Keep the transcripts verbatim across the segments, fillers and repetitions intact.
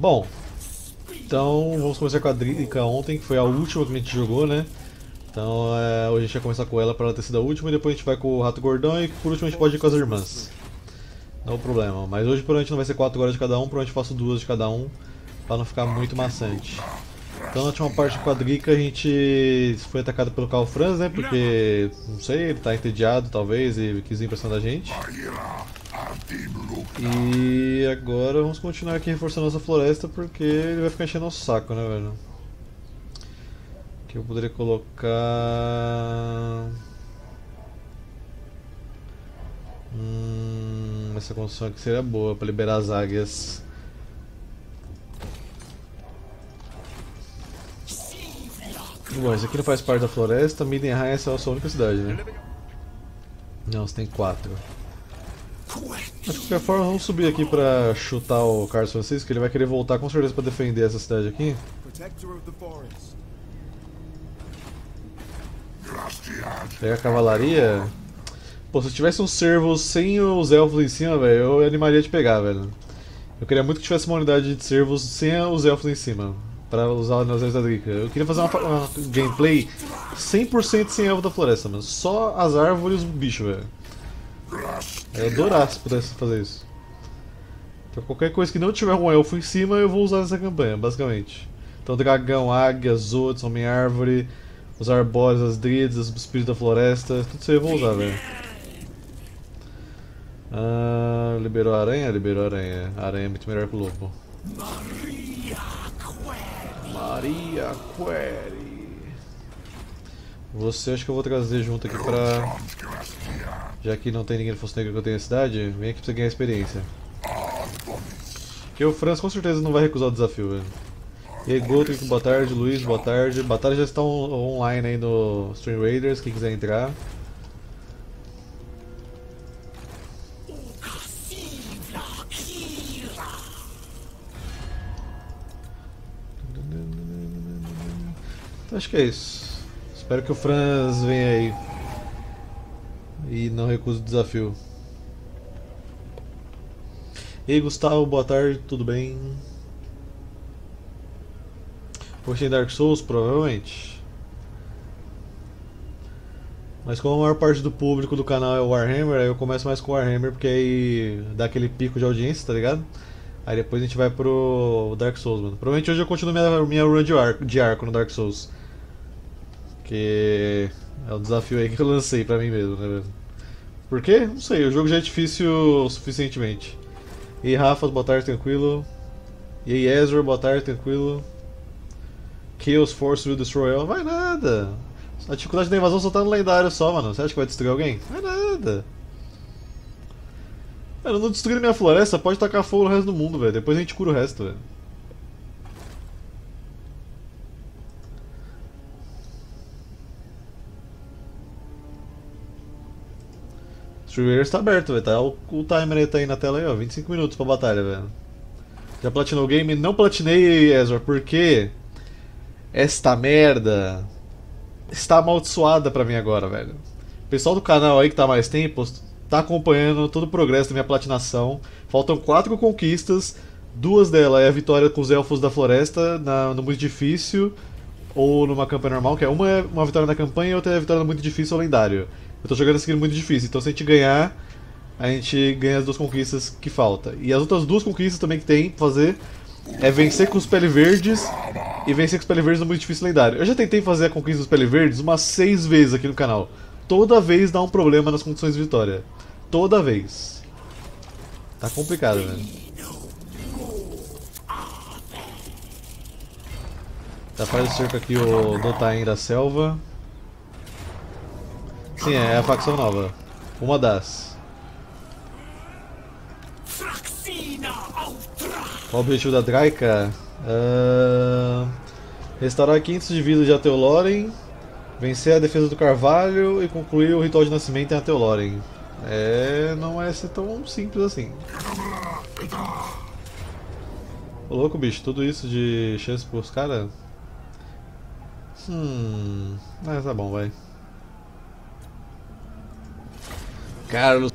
Bom, então vamos começar com a Dríade ontem, que foi a última que a gente jogou, né? Então é, hoje a gente vai começar com ela para ela ter sido a última e depois a gente vai com o Rato Gordão e por último a gente pode ir com as irmãs. Não é o problema, mas hoje por onde não vai ser quatro horas de cada um, por onde faço duas de cada um, para não ficar muito maçante. Então na última parte com a Dríade a gente foi atacado pelo Karl Franz, né? Porque, não sei, ele tá entediado talvez e quis impressionar a gente. E agora vamos continuar aqui reforçando nossa floresta porque ele vai ficar enchendo nosso saco, né, velho? Que eu poderia colocar. Hum, essa construção aqui seria boa para liberar as águias. Bom, isso aqui não faz parte da floresta. Middenheim é a sua única cidade, né? Não, você tem quatro. Mas, de qualquer forma, vamos subir aqui pra chutar o Carlos Francisco, que ele vai querer voltar com certeza pra defender essa cidade aqui. Pega a cavalaria. Pô, se eu tivesse um servo sem os elfos em cima, velho, eu animaria de pegar, velho. Eu queria muito que tivesse uma unidade de servos sem os elfos em cima, pra usar nas áreas da Dríade. Eu queria fazer uma, uma gameplay cem por cento sem elfo da floresta, mano. Só as árvores e os bichos, velho. Eu adorasse se pudesse fazer isso. Então qualquer coisa que não tiver um elfo em cima eu vou usar nessa campanha, basicamente. Então dragão, águia, zotes, homem-árvore, os arbóreos, as dríades, os espíritos da floresta, tudo isso aí eu vou usar, velho. Ah, liberou a aranha? Liberou a aranha. A aranha é muito melhor que o lobo. Maria Query. Maria Query. Você acho que eu vou trazer junto aqui pra... Já que não tem ninguém do Fosso Negro que eu tenho na cidade, vem aqui pra você ganhar experiência. Porque o Franz com certeza não vai recusar o desafio, velho. E aí, Goto, boa tarde, Luiz, boa tarde. Batalha já está on online aí no Stream Raiders, quem quiser entrar. Então, acho que é isso. Espero que o Franz venha aí. E não recuso o desafio. Ei, Gustavo, boa tarde, tudo bem? Porque tem Dark Souls, provavelmente. Mas como a maior parte do público do canal é o Warhammer, aí eu começo mais com o Warhammer, porque aí dá aquele pico de audiência, tá ligado? Aí depois a gente vai pro Dark Souls, mano. Provavelmente hoje eu continuo minha, minha run de arco, de arco no Dark Souls. Que é um desafio aí que eu lancei pra mim mesmo, né, velho? Por quê? Não sei, o jogo já é difícil suficientemente. E aí, Rafa, boa tarde, tranquilo. E aí, Ezra, boa tarde, tranquilo. Chaos Force will destroy all. Vai nada! A dificuldade da invasão só tá no lendário só, mano. Você acha que vai destruir alguém? Vai nada! Mano, não destruir minha floresta, pode tacar fogo no resto do mundo, velho. Depois a gente cura o resto, velho. O Streamer está aberto, velho. Tá, o, o timer aí tá aí na tela aí, ó. vinte e cinco minutos pra batalha, velho. Já platinou o game? Não platinei, Ezra, porque esta merda está amaldiçoada pra mim agora, velho. O pessoal do canal aí que tá mais tempo tá acompanhando todo o progresso da minha platinação. Faltam quatro conquistas. Duas delas é a vitória com os elfos da floresta na, no muito difícil ou numa campanha normal, que é uma, é uma vitória na campanha e outra é a vitória no muito difícil ou lendário. Eu tô jogando esse game muito difícil, então se a gente ganhar, a gente ganha as duas conquistas que faltam. E as outras duas conquistas também que tem pra fazer é vencer com os pele verdes e vencer com os pele verdes no muito difícil lendário. Eu já tentei fazer a conquista dos pele verdes umas seis vezes aqui no canal. Toda vez dá um problema nas condições de vitória. Toda vez. Tá complicado, velho. Tá, faz o cerco aqui o Dotain da selva. Sim, é a facção nova. Uma das. Qual o objetivo da Drycha? Uh, restaurar quinhentos de vida de Athel Loren, vencer a defesa do Carvalho e concluir o ritual de nascimento em Athel Loren. É, não é ser tão simples assim. Ô, louco, bicho, tudo isso de chance pros caras? Hum, mas tá bom, vai. Carlos.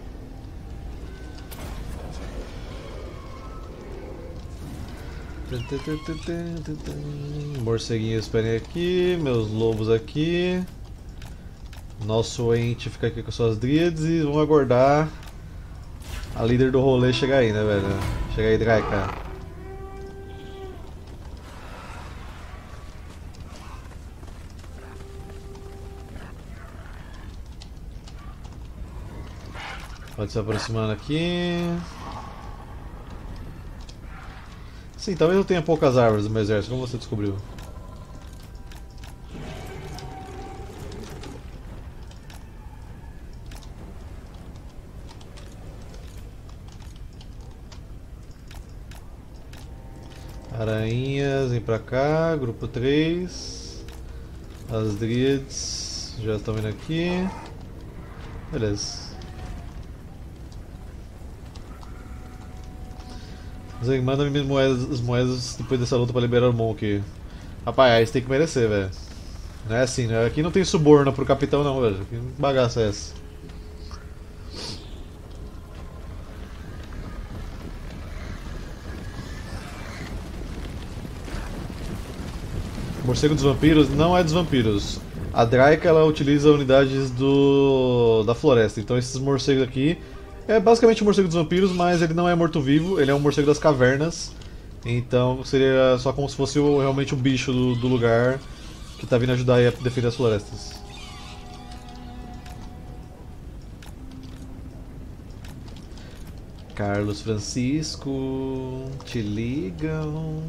Morceguinhos esperem aqui, meus lobos aqui. Nosso ente fica aqui com suas dríades e vamos aguardar a líder do rolê chegar aí, né, velho? Chega aí, Drycha. Pode se aproximando aqui. Sim, talvez eu tenha poucas árvores no meu exército, como você descobriu? Aranhas, vem pra cá, grupo três. As dríades já estão vindo aqui. Beleza. Manda minhas moedas, as moedas depois dessa luta pra liberar o Monk. Rapaz, aí você tem que merecer, velho. Não é assim, né? Aqui não tem suborno pro capitão não, velho. Que bagaça é essa? O morcego dos vampiros não é dos vampiros. A Drycha, ela utiliza unidades do da floresta, então esses morcegos aqui... É basicamente um morcego dos vampiros, mas ele não é morto-vivo, ele é um morcego das cavernas. Então seria só como se fosse o, realmente um bicho do, do lugar que tá vindo ajudar aí a defender as florestas. Carlos Francisco, te ligam.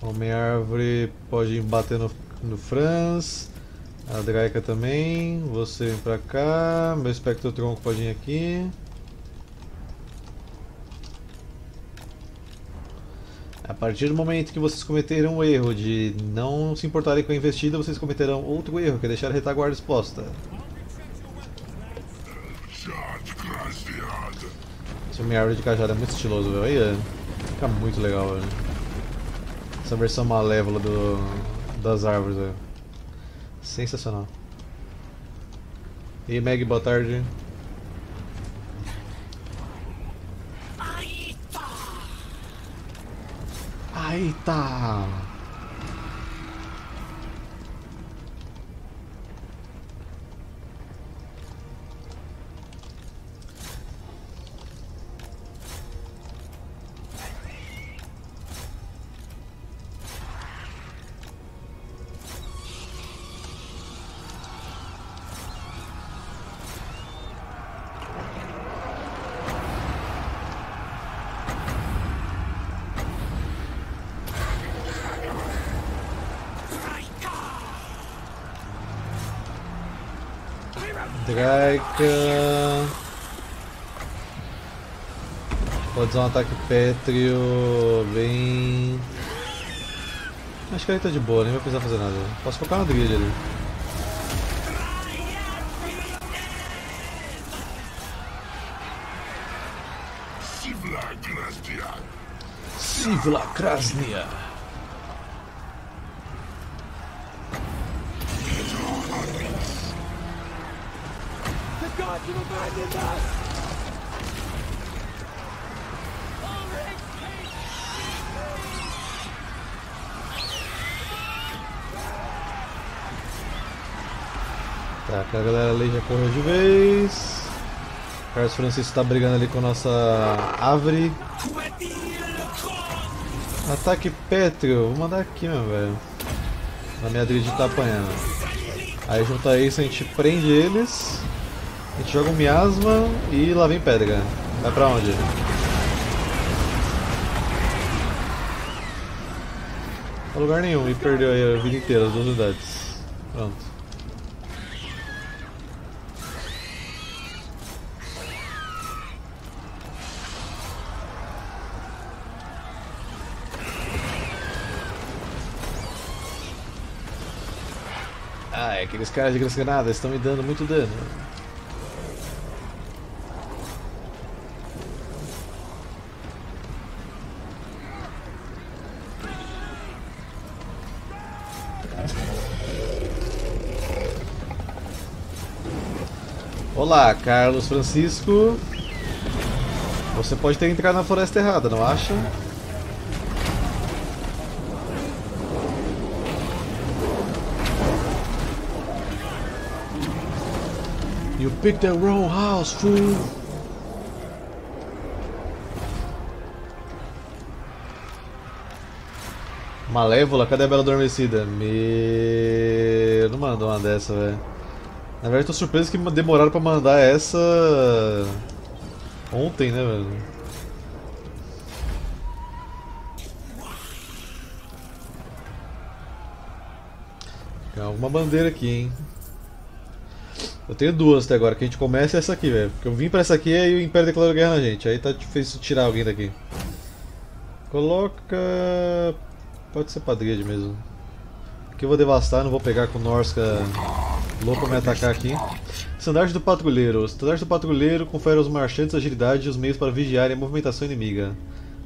Homem-Árvore pode bater no, no Franz. A Drycha também. Você vem pra cá. Meu espectro tronco pode vir aqui. A partir do momento que vocês cometeram o erro de não se importarem com a investida, vocês cometerão outro erro, que é deixar a retaguarda exposta. Essa minha árvore de cajado é muito estiloso, velho. Aí é. Fica muito legal, velho. Essa versão malévola do, das árvores, velho. Sensacional. E aí, Meg, boa tarde. Aí tá! Aí tá! Drycha. Pode usar um ataque pétreo. Bem. Acho que ele tá de boa, nem vai precisar fazer nada. Posso focar na Dríade ali. Sivla Krasnia. Sivla Krasnia. Tá, a galera ali já correu de vez. Carlos Francisco tá brigando ali com a nossa árvore. Ataque pétreo, vou mandar aqui, meu velho. A minha dríade tá apanhando. Aí junto a isso a gente prende eles. A gente joga um miasma e lá vem pedra. Vai pra onde? Pra lugar nenhum, e perdeu aí a vida inteira, as duas unidades. Pronto. Ah, é aqueles caras de granada estão me dando muito dano. Olá, Carlos Francisco. Você pode ter entrado na floresta errada, não acha? You picked the wrong house, fool! Malévola? Cadê a Bela Adormecida? Me... não mandou uma dessa, velho. Na verdade, tô surpreso que demoraram pra mandar essa... ontem, né, velho? Tem alguma bandeira aqui, hein? Eu tenho duas até agora, que a gente começa e essa aqui, velho. Porque eu vim pra essa aqui e o Império declarou guerra na gente. Aí tá difícil tirar alguém daqui. Coloca... pode ser Dríade mesmo. Aqui eu vou devastar, não vou pegar com Norska... louco pra me atacar aqui. Estandarte do Patrulheiro. Estandarte do Patrulheiro confere aos marchantes agilidade e os meios para vigiarem a movimentação inimiga.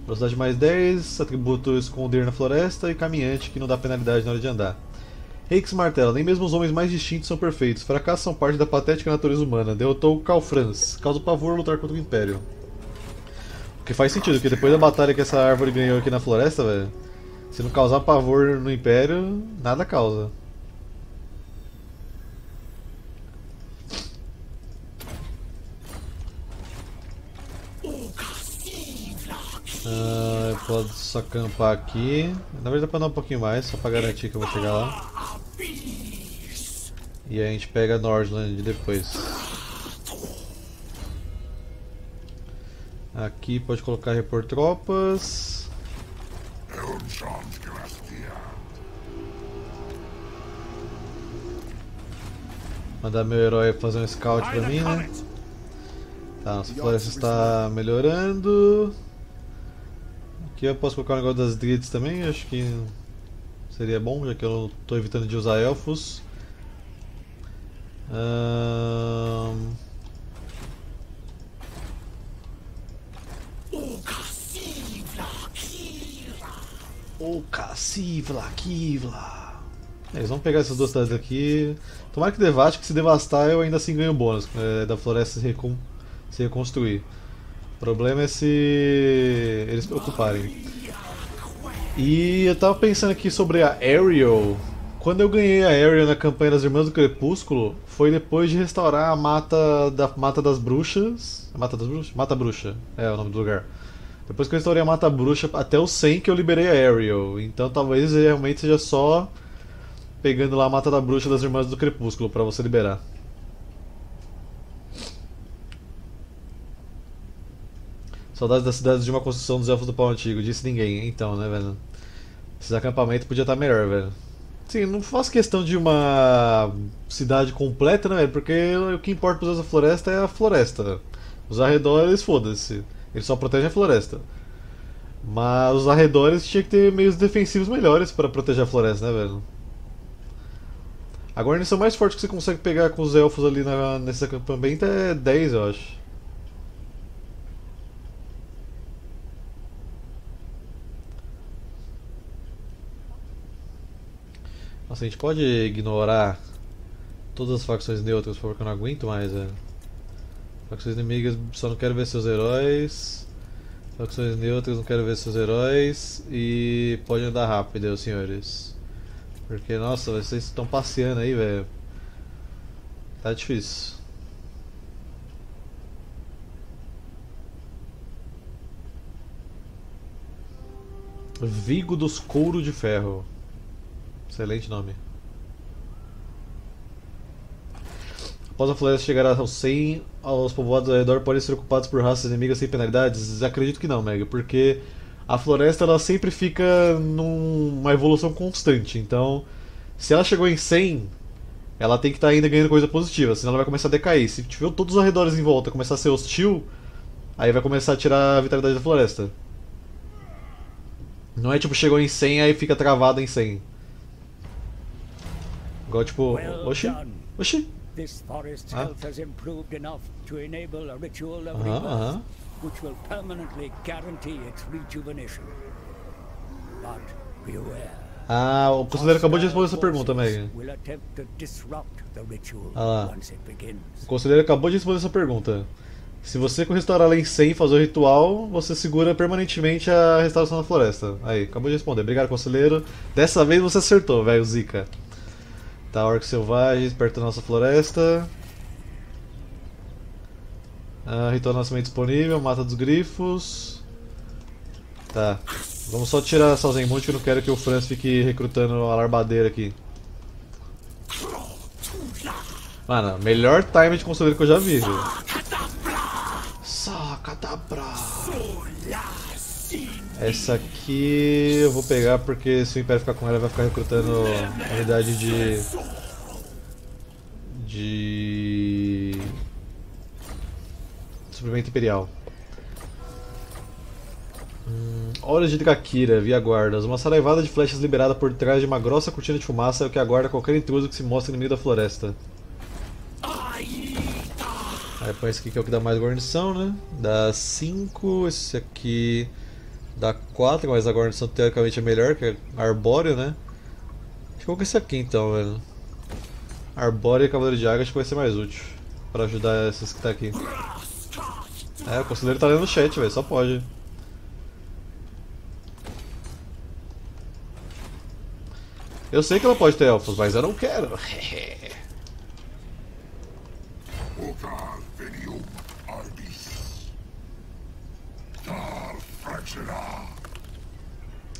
Velocidade mais dez, atributo esconder na floresta e caminhante, que não dá penalidade na hora de andar. Rex Martela. Nem mesmo os homens mais distintos são perfeitos. Fracassos são parte da patética natureza humana. Derrotou Karl Franz. Causa pavor lutar contra o Império. O que faz sentido, porque depois da batalha que essa árvore ganhou aqui na floresta, velho, se não causar pavor no Império, nada causa. Ah, eu posso acampar aqui. Na verdade dá pra andar um pouquinho mais, só pra garantir que eu vou chegar lá. E aí a gente pega Nordland depois. Aqui pode colocar repor tropas. Mandar meu herói fazer um scout pra mim, né? Tá, nossa floresta está melhorando. Aqui eu posso colocar o um negócio das Dríades também, acho que seria bom, já que eu estou evitando de usar elfos. Hum... Oka Sivla Krasnia. Eles vão pegar essas duas cidades aqui. Tomara que devaste, que se devastar eu ainda assim ganho um bônus é, da floresta se, recon... se reconstruir. O problema é se eles ocuparem. E eu tava pensando aqui sobre a Ariel. Quando eu ganhei a Ariel na campanha das Irmãs do Crepúsculo, foi depois de restaurar a Mata, da... Mata das Bruxas. Mata das Bruxas? Mata Bruxa, é o nome do lugar. Depois que eu restaurei a Mata Bruxa até o cem que eu liberei a Ariel, então talvez realmente seja só pegando lá a Mata da Bruxa das Irmãs do Crepúsculo pra você liberar. Saudades das cidades de uma construção dos Elfos do Pau Antigo, disse ninguém, então, né, velho? Esses acampamentos podiam estar melhor, velho. Sim, não faço questão de uma cidade completa, né, velho? Porque o que importa para usar essa floresta é a floresta. Os arredores, foda-se. Ele só protege a floresta. Mas os arredores tinha que ter meios defensivos melhores para proteger a floresta, né, velho? A guarnição mais forte que você consegue pegar com os elfos ali na, nesse acampamento é dez, eu acho. Nossa, a gente pode ignorar todas as facções neutras, por favor, que eu não aguento mais, velho. Facções inimigas, só não quero ver seus heróis. Facções neutras, não quero ver seus heróis. E pode andar rápido, senhores. Porque, nossa, vocês estão passeando aí, velho. Tá difícil. Vigo dos Couro de Ferro. Excelente nome. Após a floresta chegar aos cem, os povoados ao redor podem ser ocupados por raças inimigas sem penalidades? Acredito que não, Meg, porque a floresta ela sempre fica numa evolução constante. Então, se ela chegou em cem, ela tem que estar ainda ganhando coisa positiva, senão ela vai começar a decair. Se tiver todos os arredores em volta começar a ser hostil, aí vai começar a tirar a vitalidade da floresta. Não é tipo, chegou em cem, aí fica travada em cem. Igual tipo, oxi, oxi. This forest's health has improved enough to enable a ritual of rebirth, which will permanently guarantee its rejuvenation. But beware. Ah, o conselheiro acabou de responder essa pergunta, Meg. Ah lá. O conselheiro acabou de responder essa pergunta. Se você restaurar lá em cem, fazer o ritual, você segura permanentemente a restauração da floresta. Aí, acabou de responder. Obrigado, conselheiro. Dessa vez você acertou, velho, zica. Tá, orcs selvagens, perto da nossa floresta. Ah, ritual de nascimento disponível, mata dos grifos. Tá. Vamos só tirar essa Zenmund que eu não quero que o Franz fique recrutando a larbadeira aqui. Mano, melhor time de conselheiro que eu já vi, viu? Essa aqui eu vou pegar porque se o Império ficar com ela vai ficar recrutando a unidade de... de... suprimento imperial. Hum, Olhos de Drakira, via guardas. Uma saraivada de flechas liberada por trás de uma grossa cortina de fumaça é o que aguarda qualquer intruso que se mostre no meio da floresta. Aí põe esse aqui que é o que dá mais guarnição, né? Dá cinco, esse aqui... dá quatro, mas a guarnição teoricamente é melhor, que é arbóreo, né? Acho que eu vou com esse aqui então, velho. Arbóreo e Cavaleiro de Águia acho que vai ser mais útil pra ajudar esses que tá aqui. É, o conselheiro tá lendo o chat, velho, só pode. Eu sei que ela pode ter elfos, mas eu não quero.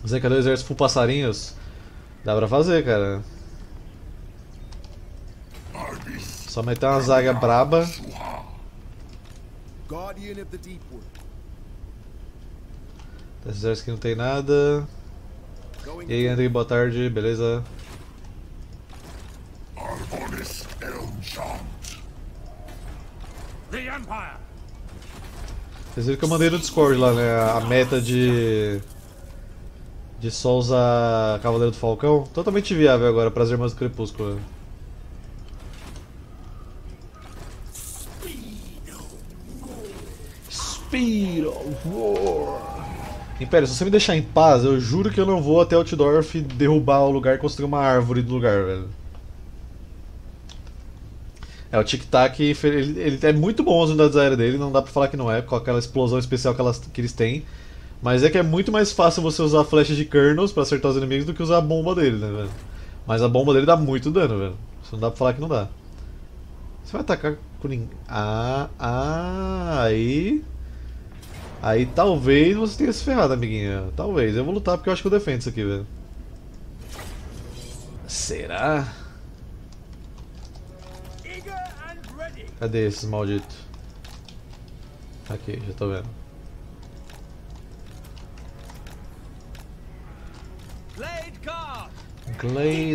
Zé, cadê o exército full passarinhos? Dá pra fazer, cara. Só meter uma zaga braba. Esse exército aqui não tem nada. E aí, André, boa tarde, beleza? Vocês viram que eu mandei no Discord lá, né? A meta de... de só usar Cavaleiro do Falcão. Totalmente viável agora para as Irmãs do Crepúsculo. Speed of War! Império, se você me deixar em paz, eu juro que eu não vou até o T-Dorf derrubar o lugar e construir uma árvore do lugar, velho. É, o Tic Tac, ele, ele é muito bom as unidades aéreas dele, não dá pra falar que não é, com aquela explosão especial que, elas, que eles têm. Mas é que é muito mais fácil você usar a flecha de Kernels pra acertar os inimigos do que usar a bomba dele, né, velho? Mas a bomba dele dá muito dano, velho. Isso não dá pra falar que não dá. Você vai atacar com ninguém... Ah, ah, aí... Aí talvez você tenha se ferrado, amiguinha. Talvez. Eu vou lutar porque eu acho que eu defendo isso aqui, velho. Será? Cadê esses malditos? Aqui, já tô vendo. Glade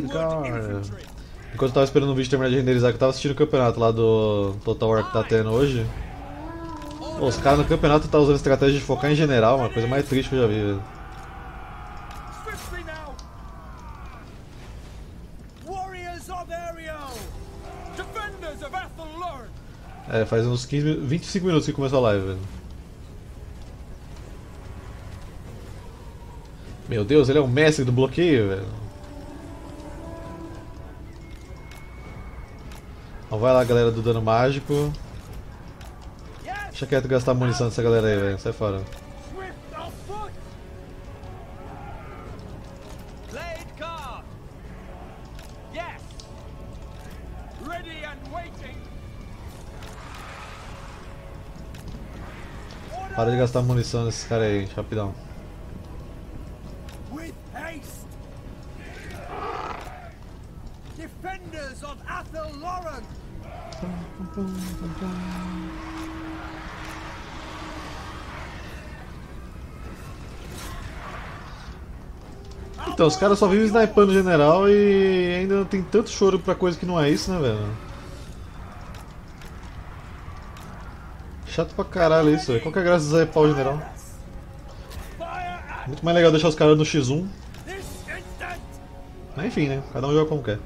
Guard. Enquanto eu tava esperando o vídeo terminar de renderizar, que eu tava assistindo o campeonato lá do Total War que tá tendo hoje. Pô, os caras no campeonato tá usando estratégia de focar em general, uma coisa mais triste que eu já vi, velho. É, faz uns quinze, vinte e cinco minutos que começou a live, velho. Meu Deus, ele é o mestre do bloqueio, velho. Então vai lá, galera do dano mágico. Deixa quieto gastar munição dessa galera aí, velho. Sai fora. Para de gastar munição nesses caras aí, rapidão. Defenders of Athel Loren. Então, os caras só vivem snipando general e ainda tem tanto choro pra coisa que não é isso, né, velho? Chato pra caralho isso, véio. Qual que é a graça de usar pau general? Muito mais legal deixar os caras no xis um. Mas enfim, né? Cada um joga como quer.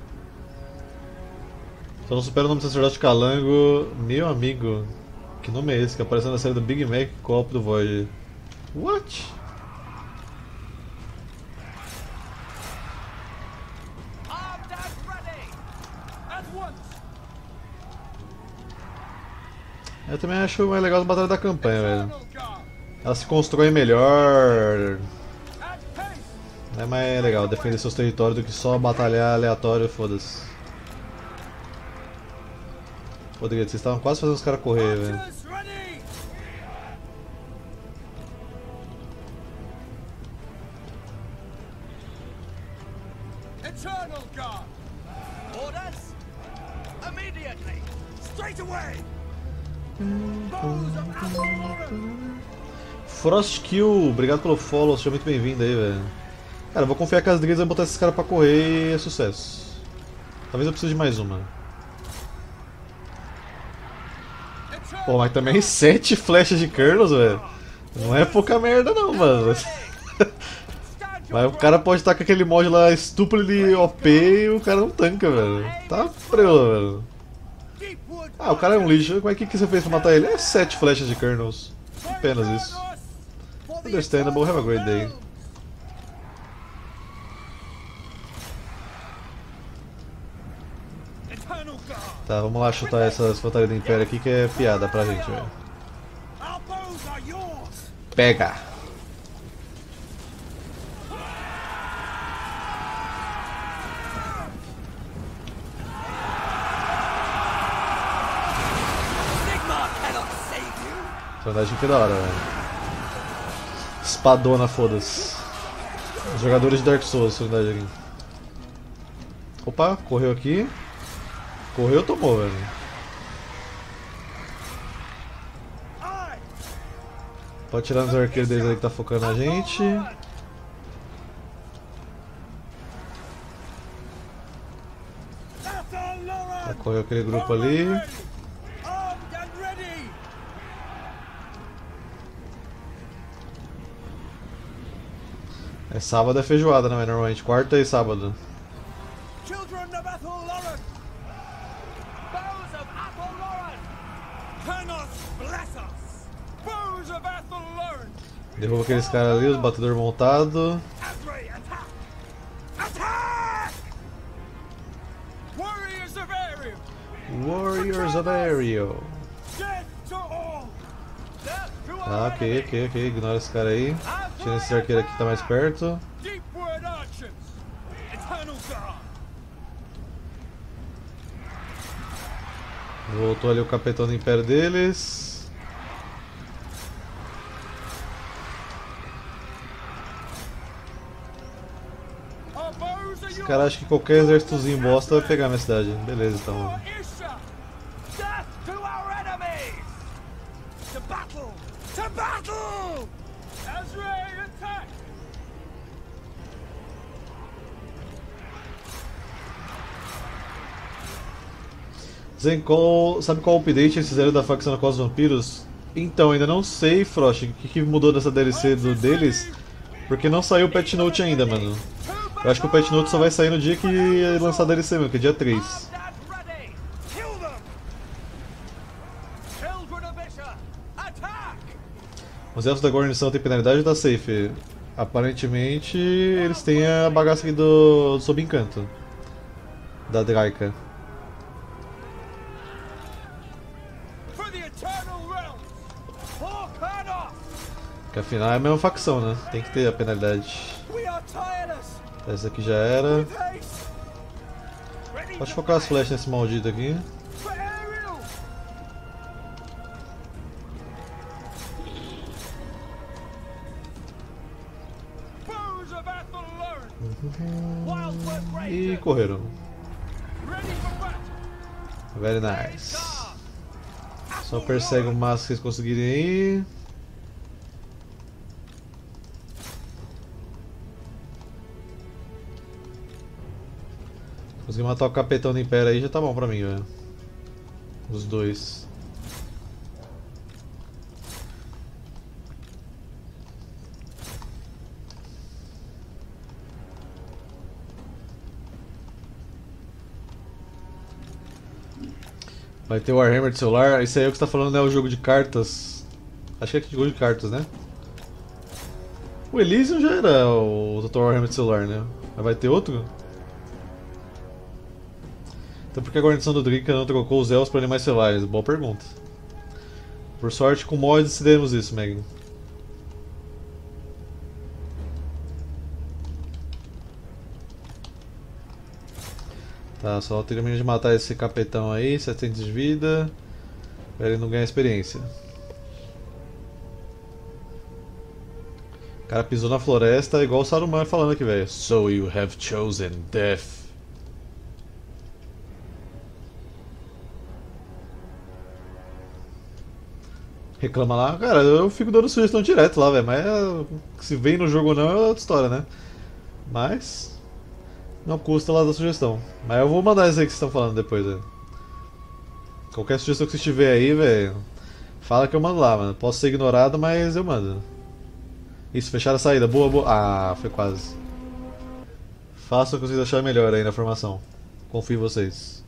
Só não supera o nome do sacerdote Calango. Meu amigo, que nome é esse? Que apareceu na série do Big Mac Co-op do Void. What? Eu também acho mais legal as batalhas da campanha, velho. Elas se constroem melhor. É mais legal defender seus territórios do que só batalhar aleatório, foda-se. Poderia, vocês estavam quase fazendo os caras correr, velho. Frostkill, obrigado pelo follow, seja muito bem-vindo aí, velho. Cara, eu vou confiar que as Dríades vão botar esses caras pra correr e é sucesso. Talvez eu precise de mais uma. Pô, mas também sete flechas de Kernels, velho. Não é pouca merda não, mano. Mas o cara pode estar com aquele mod lá estúpido de O P e o cara não tanca, velho. Tá frio, velho. Ah, o cara é um lixo. Como é que, que você fez pra matar ele? É sete flechas de Kernels. Apenas isso. Understandable, have a great day. Tá, vamos lá chutar essas batalhas do Império aqui que é piada pra gente, velho. Pega! Sondagem que da hora, velho. Espadona, foda-se. Os jogadores de Dark Souls, sondagem aqui. Opa, correu aqui. Correu, tomou, velho. Pode tirar nos arqueiros deles aí que tá focando na gente. Tá, correu aquele grupo ali. É sábado, é feijoada, né? Normalmente quarta e sábado. Derruba aqueles caras ali, os batedores montados. Warriors of Ariel. Tá, ok, ok, ok. Ignora esse cara aí. Tira esse arqueiro aqui que tá mais perto. Voltou ali o capitão do império deles. Cara, acho que qualquer exércitozinho bosta vai pegar minha cidade. Beleza, então. Zencol, sabe qual update eles fizeram da facção com os vampiros? Então, ainda não sei, Frost, o que, que mudou dessa D L C do deles? Porque não saiu o patch note ainda, mano. Eu acho que o patch note só vai sair no dia que lançar a D L C mesmo, que é dia três. Os elfos da guarnição tem penalidade ou tá safe? Aparentemente eles têm a bagaça aqui do, do sob encanto da Drycha. Que afinal é a mesma facção, né? Tem que ter a penalidade. Essa aqui já era. Pode focar as flechas nesse maldito aqui. E correram. Very nice. Só persegue o máximo que eles conseguirem aí. Consegui matar o capitão do império aí, já tá bom pra mim, velho. Os dois. Vai ter o Warhammer de celular. Isso aí é o que você tá falando, né? O jogo de cartas. Acho que é o jogo de cartas, né? O Elysium já era o Total Warhammer de celular, né? Mas vai ter outro? Então por que a guarnição do Dríade não trocou os elfos para animais selvagens? Boa pergunta. Por sorte, com o mod decidimos isso, Meg. Tá, só termina de matar esse capetão aí, setecentos de vida, pra ele não ganhar experiência. O cara pisou na floresta, igual o Saruman falando aqui, velho. So you have chosen death. Reclama lá. Cara, eu fico dando sugestão direto lá, velho, mas se vem no jogo ou não é outra história, né? Mas... não custa lá da sugestão. Mas eu vou mandar isso aí que vocês estão falando depois, velho. Qualquer sugestão que vocês tiverem aí, velho, fala que eu mando lá, mano. Posso ser ignorado, mas eu mando. Isso, fecharam a saída. Boa, boa. Ah, foi quase. Façam o que vocês acharem melhor aí na formação. Confio em vocês.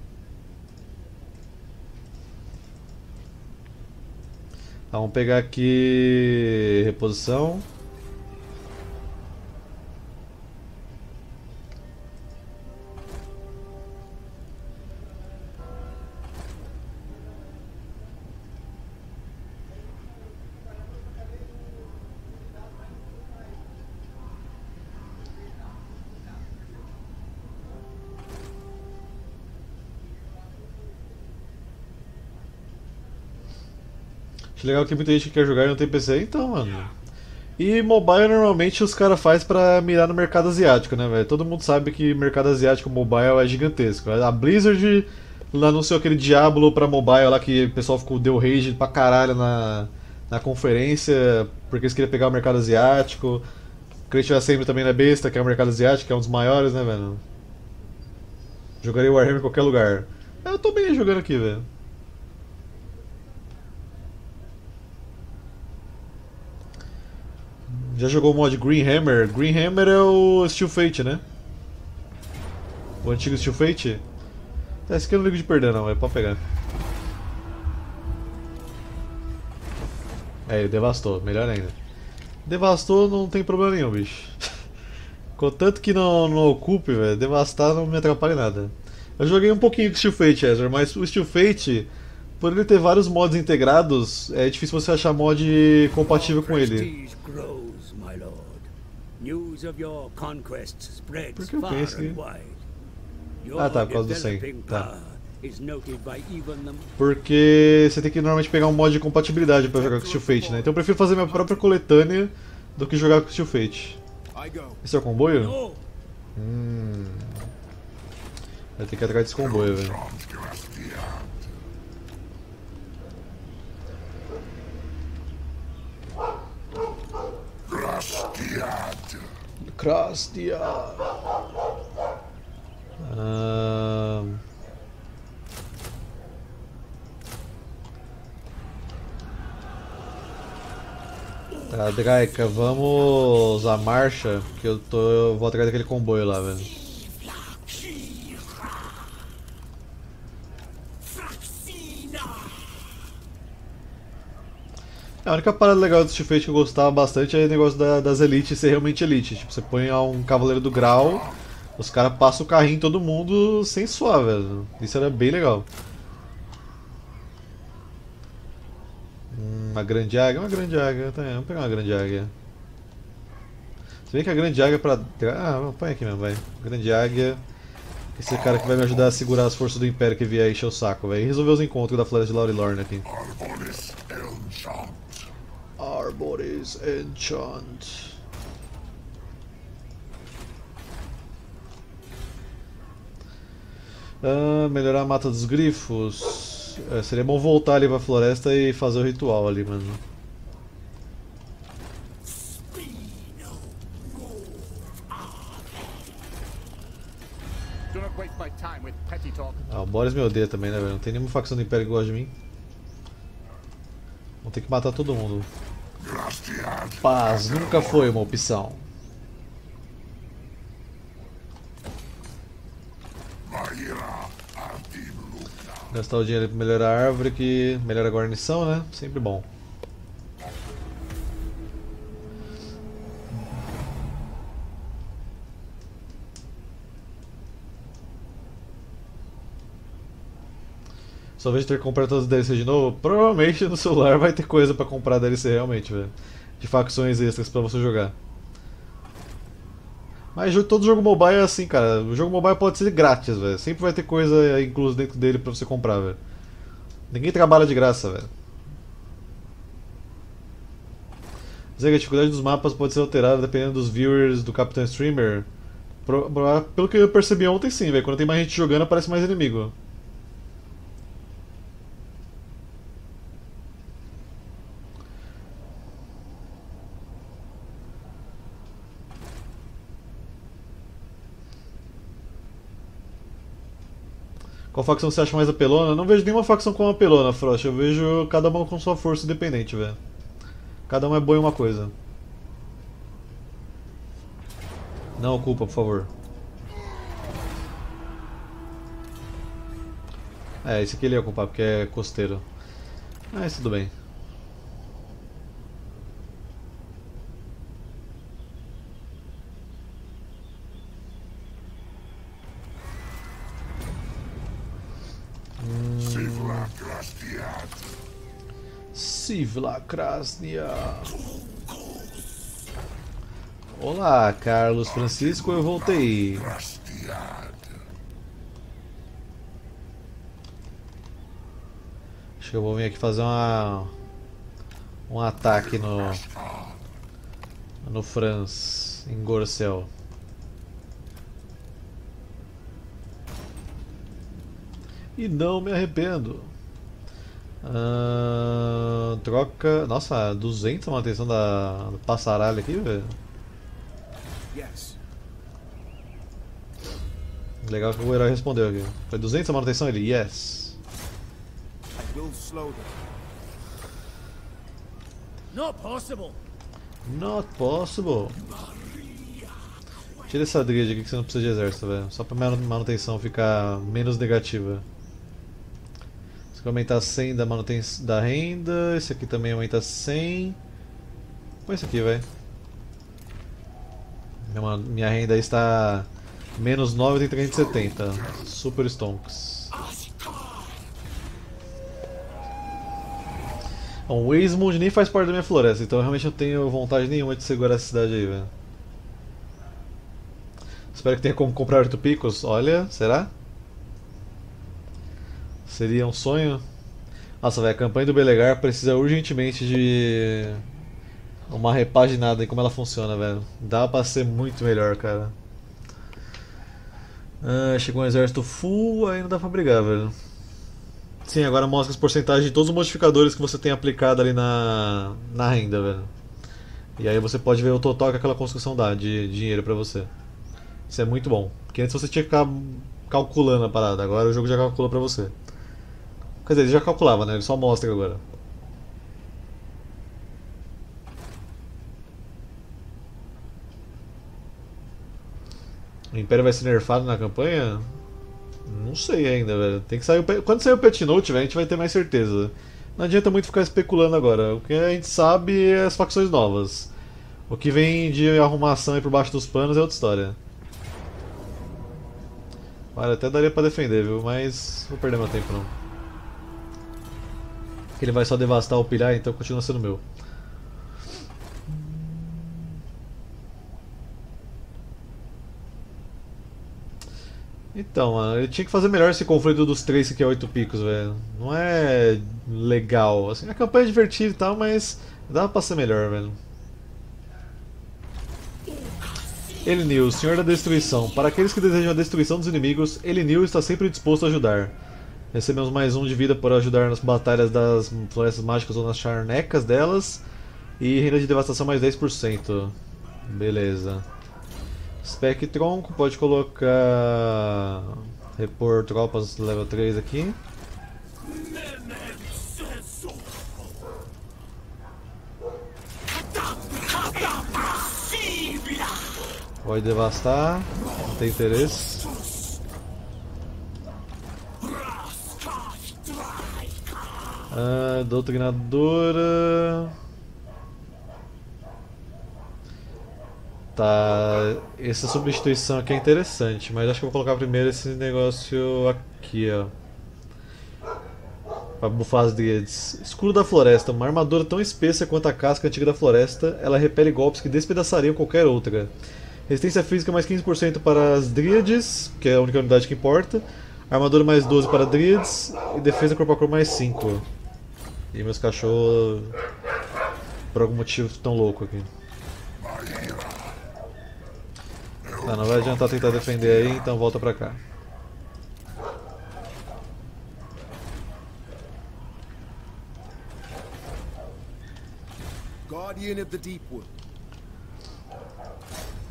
Tá, vamos pegar aqui... reposição. Legal que muita gente que quer jogar e não tem P C, então, mano. E mobile normalmente os caras fazem pra mirar no mercado asiático, né, velho? Todo mundo sabe que mercado asiático mobile é gigantesco. A Blizzard anunciou aquele Diablo pra mobile lá que o pessoal ficou, deu rage pra caralho na, na conferência, porque eles queriam pegar o mercado asiático. Creative Assembly também não é besta, que é o mercado asiático, que é um dos maiores, né, velho? Jogarei Warhammer em qualquer lugar. Eu tô bem jogando aqui, velho. Já jogou o mod Greenhammer? Greenhammer é o Steel Fate, né? O antigo Steel Fate? É, esse aqui eu não ligo de perder não, é pra pegar. É, ele devastou, melhor ainda. Devastou não tem problema nenhum, bicho. Contanto que não, não ocupe, velho, devastar não me atrapalha em nada. Eu joguei um pouquinho de Steel Fate, Ezra, mas o Steel Fate, por ele ter vários mods integrados, é difícil você achar mod compatível com ele. Por que eu penso que... ah tá, por causa do cem, tá. Porque você tem que normalmente pegar um mod de compatibilidade pra jogar com o Steel Fate, né? Então eu prefiro fazer minha própria coletânea do que jogar com o Steel Fate. Esse é o comboio? Hum... vai ter que ir atrás desse comboio, velho. Krasnia. Ah, tá, Drycha, vamos a marcha, que eu tô eu vou atrás daquele comboio lá, velho. A única parada legal do Steel Fate que eu gostava bastante é o negócio da, das elites ser realmente elite. Tipo, você põe um cavaleiro do grau, os caras passam o carrinho em todo mundo sem suar, velho. Isso era bem legal. Hum, uma grande águia, uma grande águia, tá, vamos pegar uma grande águia. Se bem que a grande águia pra... ah, põe aqui mesmo, vai. Grande águia. Esse cara que vai me ajudar a segurar as forças do Império que vier encher o saco, velho. E resolver os encontros da Floresta de Laurilorn aqui. Arboris Enchant. Ah, melhorar a Mata dos Grifos. É, seria bom voltar ali pra floresta e fazer o ritual ali, mano. Ah, o Boris me odeia também, né, velho? Não tem nenhuma facção do Império que gosta de mim. Vou ter que matar todo mundo. Paz nunca foi uma opção. Gastar o dinheiro para melhorar a árvore, que melhora a guarnição, né? Sempre bom. Só vez de ter que comprar todos os D L C de novo, provavelmente no celular vai ter coisa pra comprar D L C realmente, velho. De facções extras pra você jogar. Mas todo jogo mobile é assim, cara. O jogo mobile pode ser grátis, velho. Sempre vai ter coisa inclusa dentro dele pra você comprar, velho. Ninguém trabalha de graça, velho. Zega, a dificuldade dos mapas pode ser alterada dependendo dos viewers do Capitão Streamer. Pro, pelo que eu percebi ontem, sim, velho. Quando tem mais gente jogando, aparece mais inimigo. Qual facção você acha mais apelona? Não vejo nenhuma facção como apelona, Frost. Eu vejo cada uma com sua força independente, velho. Cada uma é boa em uma coisa. Não ocupa, por favor. É, esse aqui ele ia ocupar porque é costeiro. Mas tudo bem. Sivla Krasnia. Sivla Krasnia. Olá, Carlos Francisco, eu voltei. Acho que eu vou vir aqui fazer uma um ataque no no Franz em Gorcel. E não me arrependo. Uh, troca. Nossa, duzentos manutenção da do passaralho aqui, velho. Legal que o herói respondeu aqui. Foi duzentos a manutenção? Ele, yes. Not possible. Not possible. Tira essa dríade aqui que você não precisa de exército, velho. Só pra minha manutenção ficar menos negativa. Aumentar cem da manutenção da renda, esse aqui também aumenta cem. Põe isso aqui, velho. Minha, minha renda está menos nove, tem trezentos e setenta. Super stonks. Bom, o Ex-Mund nem faz parte da minha floresta, então realmente eu não tenho vontade nenhuma de segurar essa cidade aí, velho. Espero que tenha como comprar oito picos. Olha, será? Seria um sonho. Nossa, velho, a campanha do Belegar precisa urgentemente de uma repaginada em como ela funciona, velho. Dá pra ser muito melhor, cara. Ah, chegou um exército full, aí não dá pra brigar, velho. Sim, agora mostra as porcentagens de todos os modificadores que você tem aplicado ali na, na renda, velho. E aí você pode ver o total que aquela construção dá de dinheiro pra você. Isso é muito bom. Porque antes você tinha que ficar calculando a parada, agora o jogo já calcula pra você. Quer dizer, ele já calculava, né? Ele só mostra agora. O Império vai ser nerfado na campanha? Não sei ainda, velho. Tem que sair o... Quando sair o Pet Note, velho, a gente vai ter mais certeza. Não adianta muito ficar especulando agora. O que a gente sabe é as facções novas. O que vem de arrumação aí por baixo dos panos é outra história. Olha, até daria pra defender, viu? Mas vou perder meu tempo, não. Ele vai só devastar ou pilhar, então continua sendo meu. Então, mano, ele tinha que fazer melhor esse conflito dos três que é oito picos, velho. Não é legal. Assim, a campanha é divertida e tal, mas dá pra ser melhor, velho. Elnil, Senhor da Destruição. Para aqueles que desejam a destruição dos inimigos, Elnil está sempre disposto a ajudar. Recebemos mais um de vida por ajudar nas batalhas das florestas mágicas ou nas charnecas delas. E renda de devastação mais dez por cento. Beleza. Spec tronco, pode colocar... Repor tropas level três aqui. Pode devastar, não tem interesse. Ah, doutrinadora. Tá, essa substituição aqui é interessante, mas acho que eu vou colocar primeiro esse negócio aqui, ó. para bufar as Dríades. Escuro da Floresta. Uma armadura tão espessa quanto a casca antiga da floresta, ela repele golpes que despedaçariam qualquer outra. Resistência física mais quinze por cento para as Dríades, que é a única unidade que importa. Armadura mais doze para Dríades e defesa corpo a corpo mais cinco. E meus cachorros, por algum motivo, tão louco aqui. Tá, não vai adiantar tentar defender aí, então volta pra cá.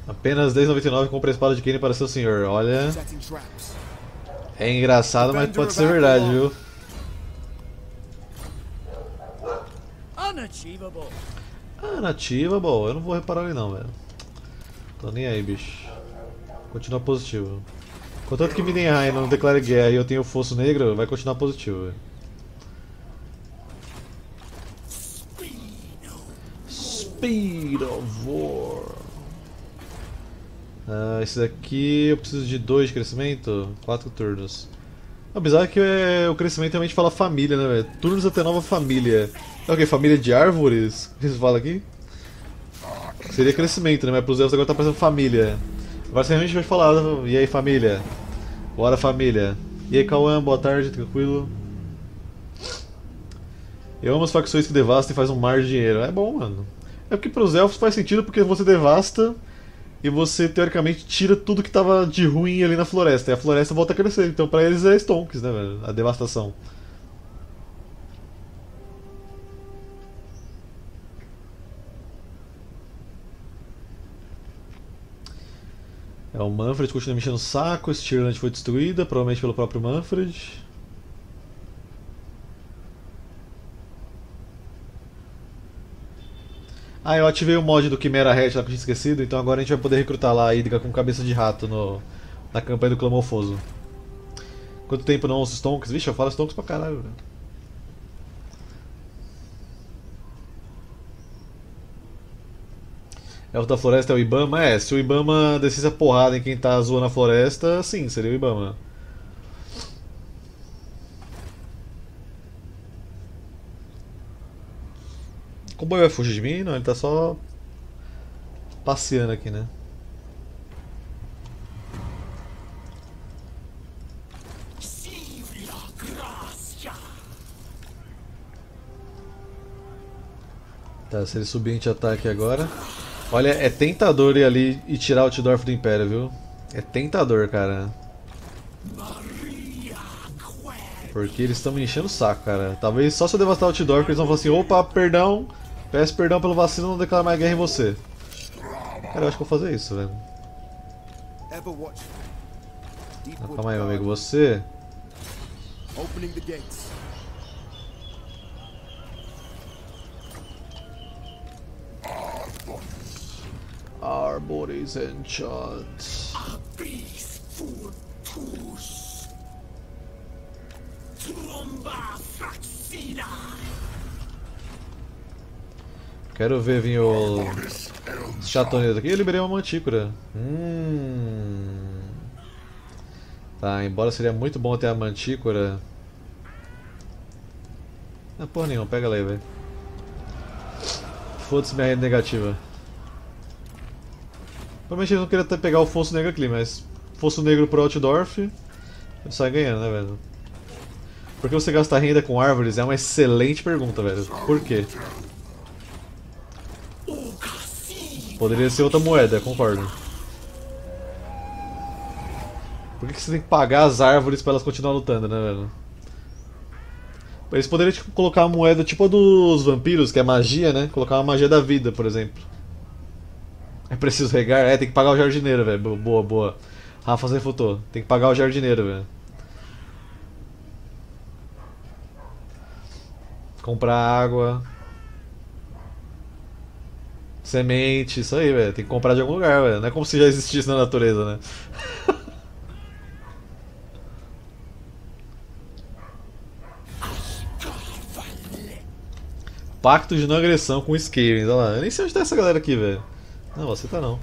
Apenas dez e noventa e nove compra a espada de Kane para seu senhor, olha. É engraçado, mas pode ser verdade, viu? Unachievable. Unachievable, eu não vou reparar ele não, velho. Tô nem aí, bicho. Continua positivo. Contanto que Middenheim não declare guerra e eu tenho o Fosso Negro, vai continuar positivo, velho. Speed of War. Ah, esse daqui eu preciso de dois de crescimento, quatro turnos. O bizarro é que é, o crescimento realmente fala família, né, velho? Turnos até nova família. É o que? Família de árvores? O que vocês falam aqui? Seria crescimento, né? Mas pros elfos agora tá parecendo família. Agora você realmente vai falar, e aí família? Bora família. E aí Cauã, boa tarde, tranquilo? Eu amo as facções que devastam e fazem um mar de dinheiro. É bom, mano. É porque pros elfos faz sentido porque você devasta e você teoricamente tira tudo que tava de ruim ali na floresta. E a floresta volta a crescer, então pra eles é stonks, né, velho? A devastação. É, o Manfred continua mexendo o saco, Stirland foi destruída, provavelmente pelo próprio Manfred. Ah, eu ativei o mod do Quimera Hatch lá que eu tinha esquecido, então agora a gente vai poder recrutar lá a Hydra com cabeça de rato no, na campanha do Clamofoso. Quanto tempo não ouço Stonks? Vixe, eu falo Stonks pra caralho, velho. Elfo da Floresta é o Ibama? É, se o Ibama descesse a porrada em quem tá zoando a floresta, sim, seria o Ibama. O boy vai fugir de mim? Não, ele tá só passeando aqui, né? Sivla Krasnia. Tá, se ele subir a gente ataque agora. Olha, é tentador ir ali e tirar o T-Dorf do Império, viu? É tentador, cara. Porque eles estão me enchendo o saco, cara. Talvez só se eu devastar o T-Dorf eles vão falar assim, opa, perdão. Peço perdão pelo vacilo, não declaro mais guerra em você. Cara, eu acho que eu vou fazer isso, velho. Não, calma aí, meu amigo, você... Arbores and shots. Quero ver vir o Chatonis aqui. Eu liberei uma mantícora. Hum. Tá, embora seria muito bom ter a mantícora. Ah, porra nenhuma, pega ela aí, velho. Foda-se minha renda negativa. Provavelmente eles não queriam até pegar o Fosso Negro aqui, mas Fosso Negro pro Altdorf sai ganhando, né, velho? Por que você gasta renda com árvores? É uma excelente pergunta, velho. Por quê? Poderia ser outra moeda, concordo. Por que você tem que pagar as árvores para elas continuar lutando, né, velho? Eles poderiam tipo, colocar uma moeda tipo a dos vampiros, que é magia, né? Colocar uma magia da vida, por exemplo. É preciso regar? É, tem que pagar o jardineiro, velho. Boa, boa. Rafa se refutou. Tem que pagar o jardineiro, velho. Comprar água, semente, isso aí, velho. Tem que comprar de algum lugar, velho. Não é como se já existisse na natureza, né? Pacto de não agressão com Skaven, olha lá. Eu nem sei onde tá essa galera aqui, velho. Não, você tá não.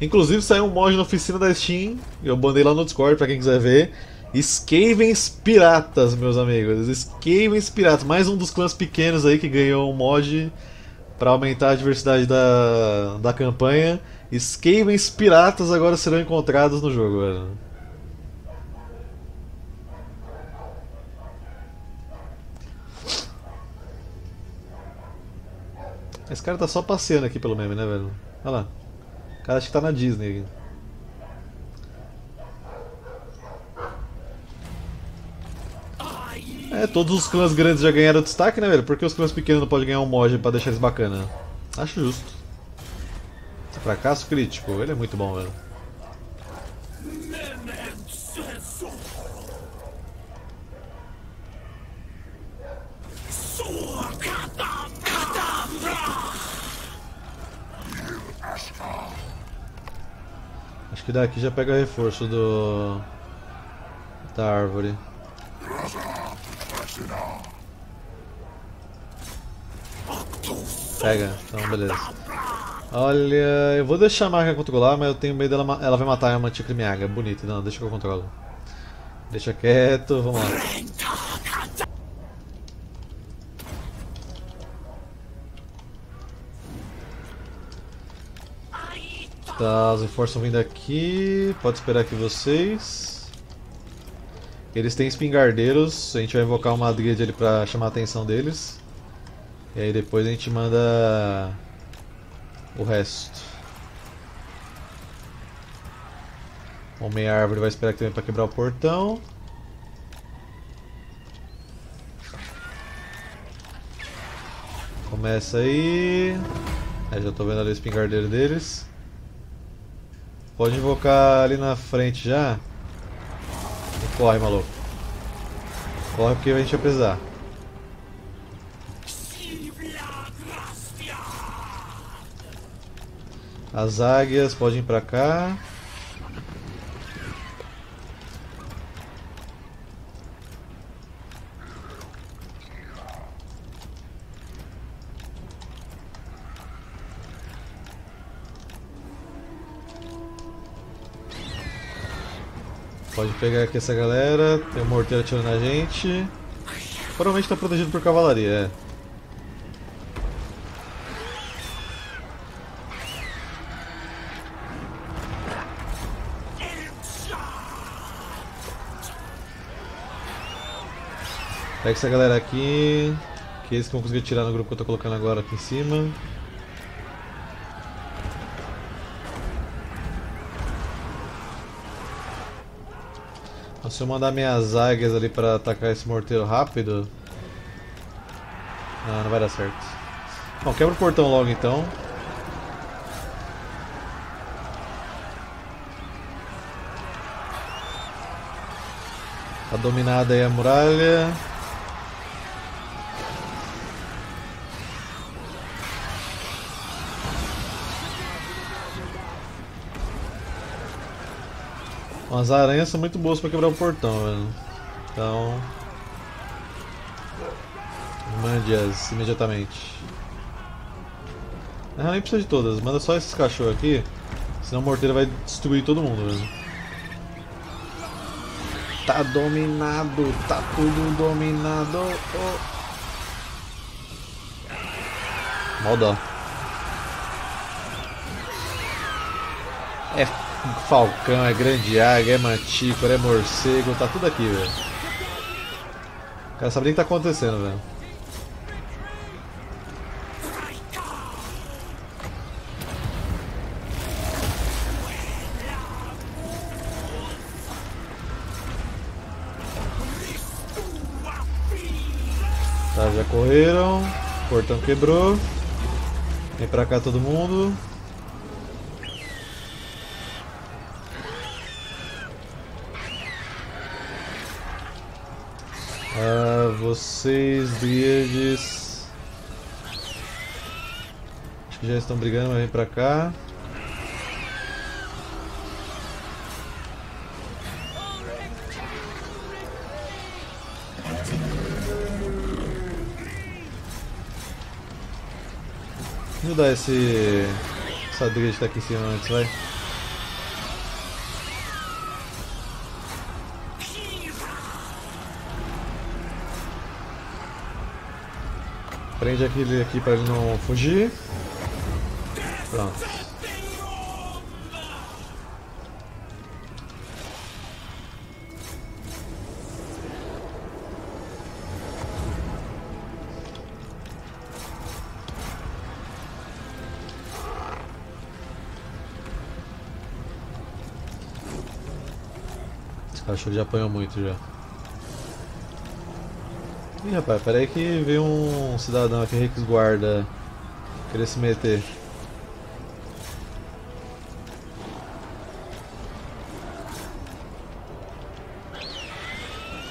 Inclusive saiu um mod na oficina da Steam. Eu bandei lá no Discord pra quem quiser ver. Skaven Piratas, meus amigos. Skaven Piratas, mais um dos clãs pequenos aí que ganhou um mod para aumentar a diversidade da, da campanha. Skaven Piratas agora serão encontrados no jogo, velho. Esse cara tá só passeando aqui pelo meme, né, velho? Olha lá. O cara acha que tá na Disney aqui. É, todos os clãs grandes já ganharam destaque, né, velho? Por que os clãs pequenos não podem ganhar um mod pra deixar eles bacana? Acho justo. Fracasso crítico, ele é muito bom, velho. Acho que daqui já pega reforço do... da árvore. Pega, então beleza. Olha, eu vou deixar a marca controlar, mas eu tenho medo dela. Ela vai matar a mantia crimiaga. Bonito, não, deixa que eu controlo. Deixa quieto, vamos lá. Tá, os reforços estão vindo aqui. Pode esperar aqui vocês. Eles têm espingardeiros, a gente vai invocar uma Dríade ali pra chamar a atenção deles. E aí depois a gente manda o resto. O meia árvore vai esperar aqui também pra quebrar o portão. Começa aí. Aí já tô vendo ali o espingardeiro deles. Pode invocar ali na frente já. Corre, maluco. Corre porque a gente vai precisar. As águias podem ir pra cá. Pode pegar aqui essa galera, tem um morteiro atirando na gente. Provavelmente está protegido por cavalaria, é. Pega essa galera aqui, que eles que vão conseguir atirar no grupo que eu tô colocando agora aqui em cima. Se eu mandar minhas águias ali pra atacar esse morteiro rápido... Ah, não vai dar certo. Bom, quebra o portão logo então. Tá dominada aí a muralha. As aranhas são muito boas para quebrar o portão, velho. Então... mande-as imediatamente. Ah, nem precisa de todas, manda só esses cachorros aqui. Senão o morteiro vai destruir todo mundo, velho. Tá dominado, tá tudo dominado. Oh. Maldó. É. Falcão, é grande águia, é mantícora, é morcego, tá tudo aqui, velho. O cara sabe nem o que tá acontecendo, velho. Tá, já correram. O portão quebrou. Vem pra cá todo mundo. Ah, vocês, Dríades. Acho que já estão brigando, mas vem pra cá. Vou dar esse... essa Dríade que tá aqui em cima antes, vai. Prende aquele aqui para ele não fugir. Pronto. Acho que ele já apanhou muito já. Ih, rapaz, peraí que veio um cidadão aqui, Rex Guarda, querer se meter.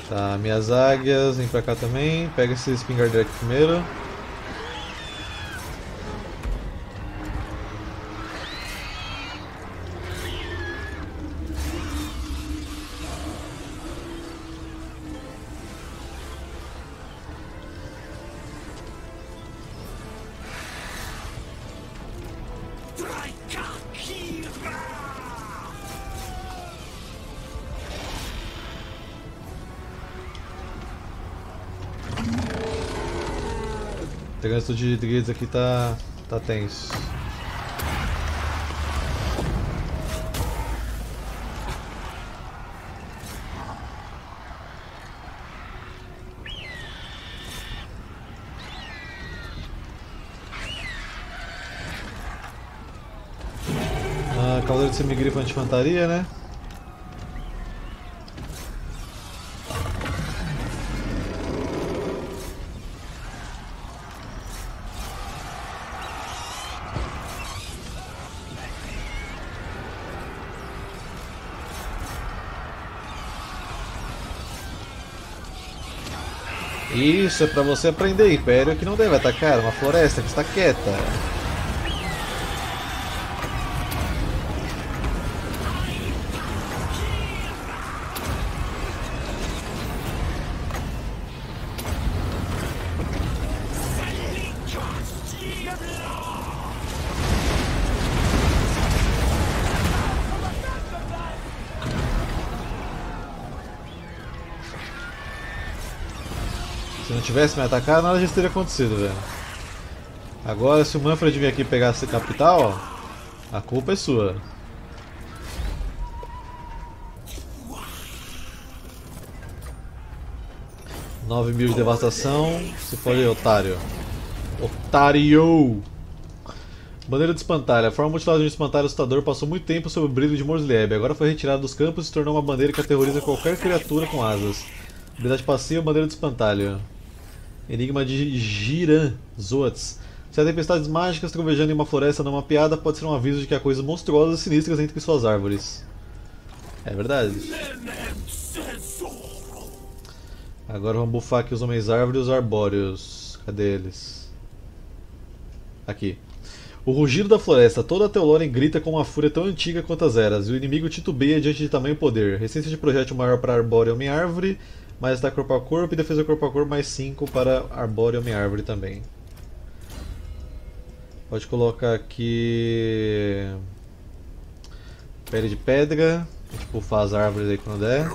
Tá, minhas águias, vem pra cá também. Pega esse espingardeiro aqui primeiro. O trânsito de Dríades aqui tá, tá tenso. Ah, cavaleiro de semigrifo anti-infantaria, né? Isso é pra você aprender, Império, que não deve atacar uma floresta que está quieta. Se tivesse me atacado, nada disso teria acontecido, velho. Agora, se o Manfred vir aqui pegar essa capital, ó, a culpa é sua. nove mil de devastação. Se for aí, otário. Otário! Bandeira de espantalha. A forma mutilada de espantalha assustador passou muito tempo sob o brilho de Morzleb. Agora foi retirada dos campos e se tornou uma bandeira que aterroriza qualquer criatura com asas. Habilidade passiva, bandeira de espantalho. Enigma de Giran Zoats. Se há tempestades mágicas trovejando em uma floresta não mapeada, pode ser um aviso de que há coisas monstruosas e sinistras entre suas árvores. É verdade. Agora vamos bufar aqui os homens árvores e os arbóreos. Cadê eles? Aqui. O rugido da floresta. Toda Athel Loren grita com uma fúria tão antiga quanto as eras, e o inimigo titubeia diante de tamanho e poder. Resistência de projétil maior para arbóreo e homem-árvore, mas está corpo a corpo, e defesa corpo a corpo mais cinco para arbóreo e homem-árvore também. Pode colocar aqui... pele de pedra, tipo faz árvores aí quando der.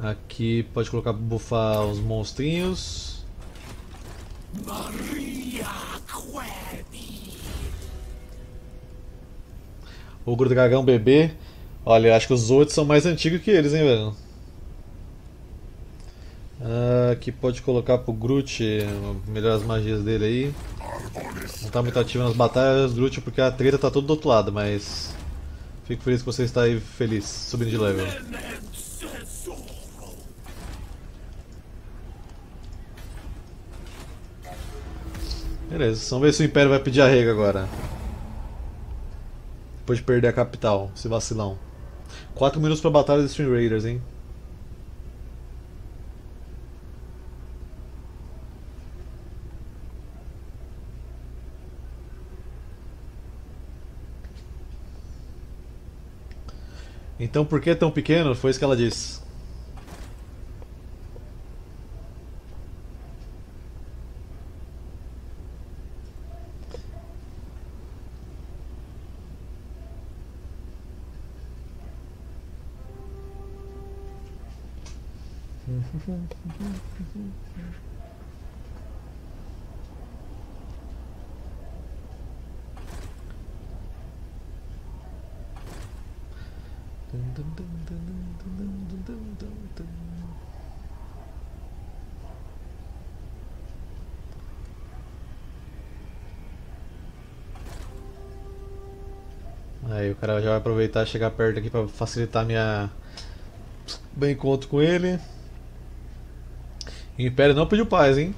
Aqui pode colocar para bufar os monstrinhos. Maria Query. Ogro Dragão Bebê. Olha, eu acho que os outros são mais antigos que eles, hein, velho? Ah, aqui pode colocar pro Groot, melhorar as magias dele aí. Não tá muito ativo nas batalhas, Groot, porque a treta tá toda do outro lado, mas... fico feliz que você está aí feliz, subindo de level. Beleza, vamos ver se o Império vai pedir arrego agora. Depois de perder a capital, esse vacilão. Quatro minutos pra batalha dos Stream Raiders, hein? Então por que é tão pequeno? Foi isso que ela disse. Aí o cara já vai aproveitar e chegar perto aqui para facilitar minha meu encontro com ele. O Império não pediu paz, hein?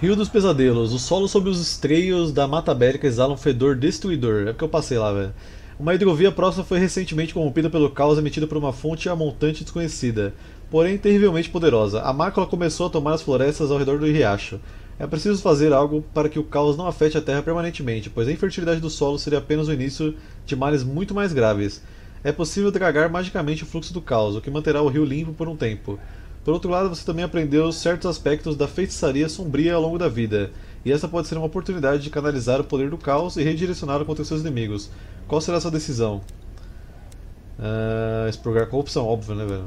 Rio dos Pesadelos. O solo sobre os estreios da Mata Bélica exala um fedor destruidor. É porque eu passei lá, velho. Uma hidrovia próxima foi recentemente corrompida pelo caos emitido por uma fonte amontante desconhecida, porém terrivelmente poderosa. A mácula começou a tomar as florestas ao redor do riacho. É preciso fazer algo para que o caos não afete a terra permanentemente, pois a infertilidade do solo seria apenas o início de males muito mais graves. É possível dragar magicamente o fluxo do caos, o que manterá o rio limpo por um tempo. Por outro lado, você também aprendeu certos aspectos da feitiçaria sombria ao longo da vida, e essa pode ser uma oportunidade de canalizar o poder do caos e redirecioná-lo contra seus inimigos. Qual será a sua decisão? Uh, expurgar corrupção, óbvio, né, velho?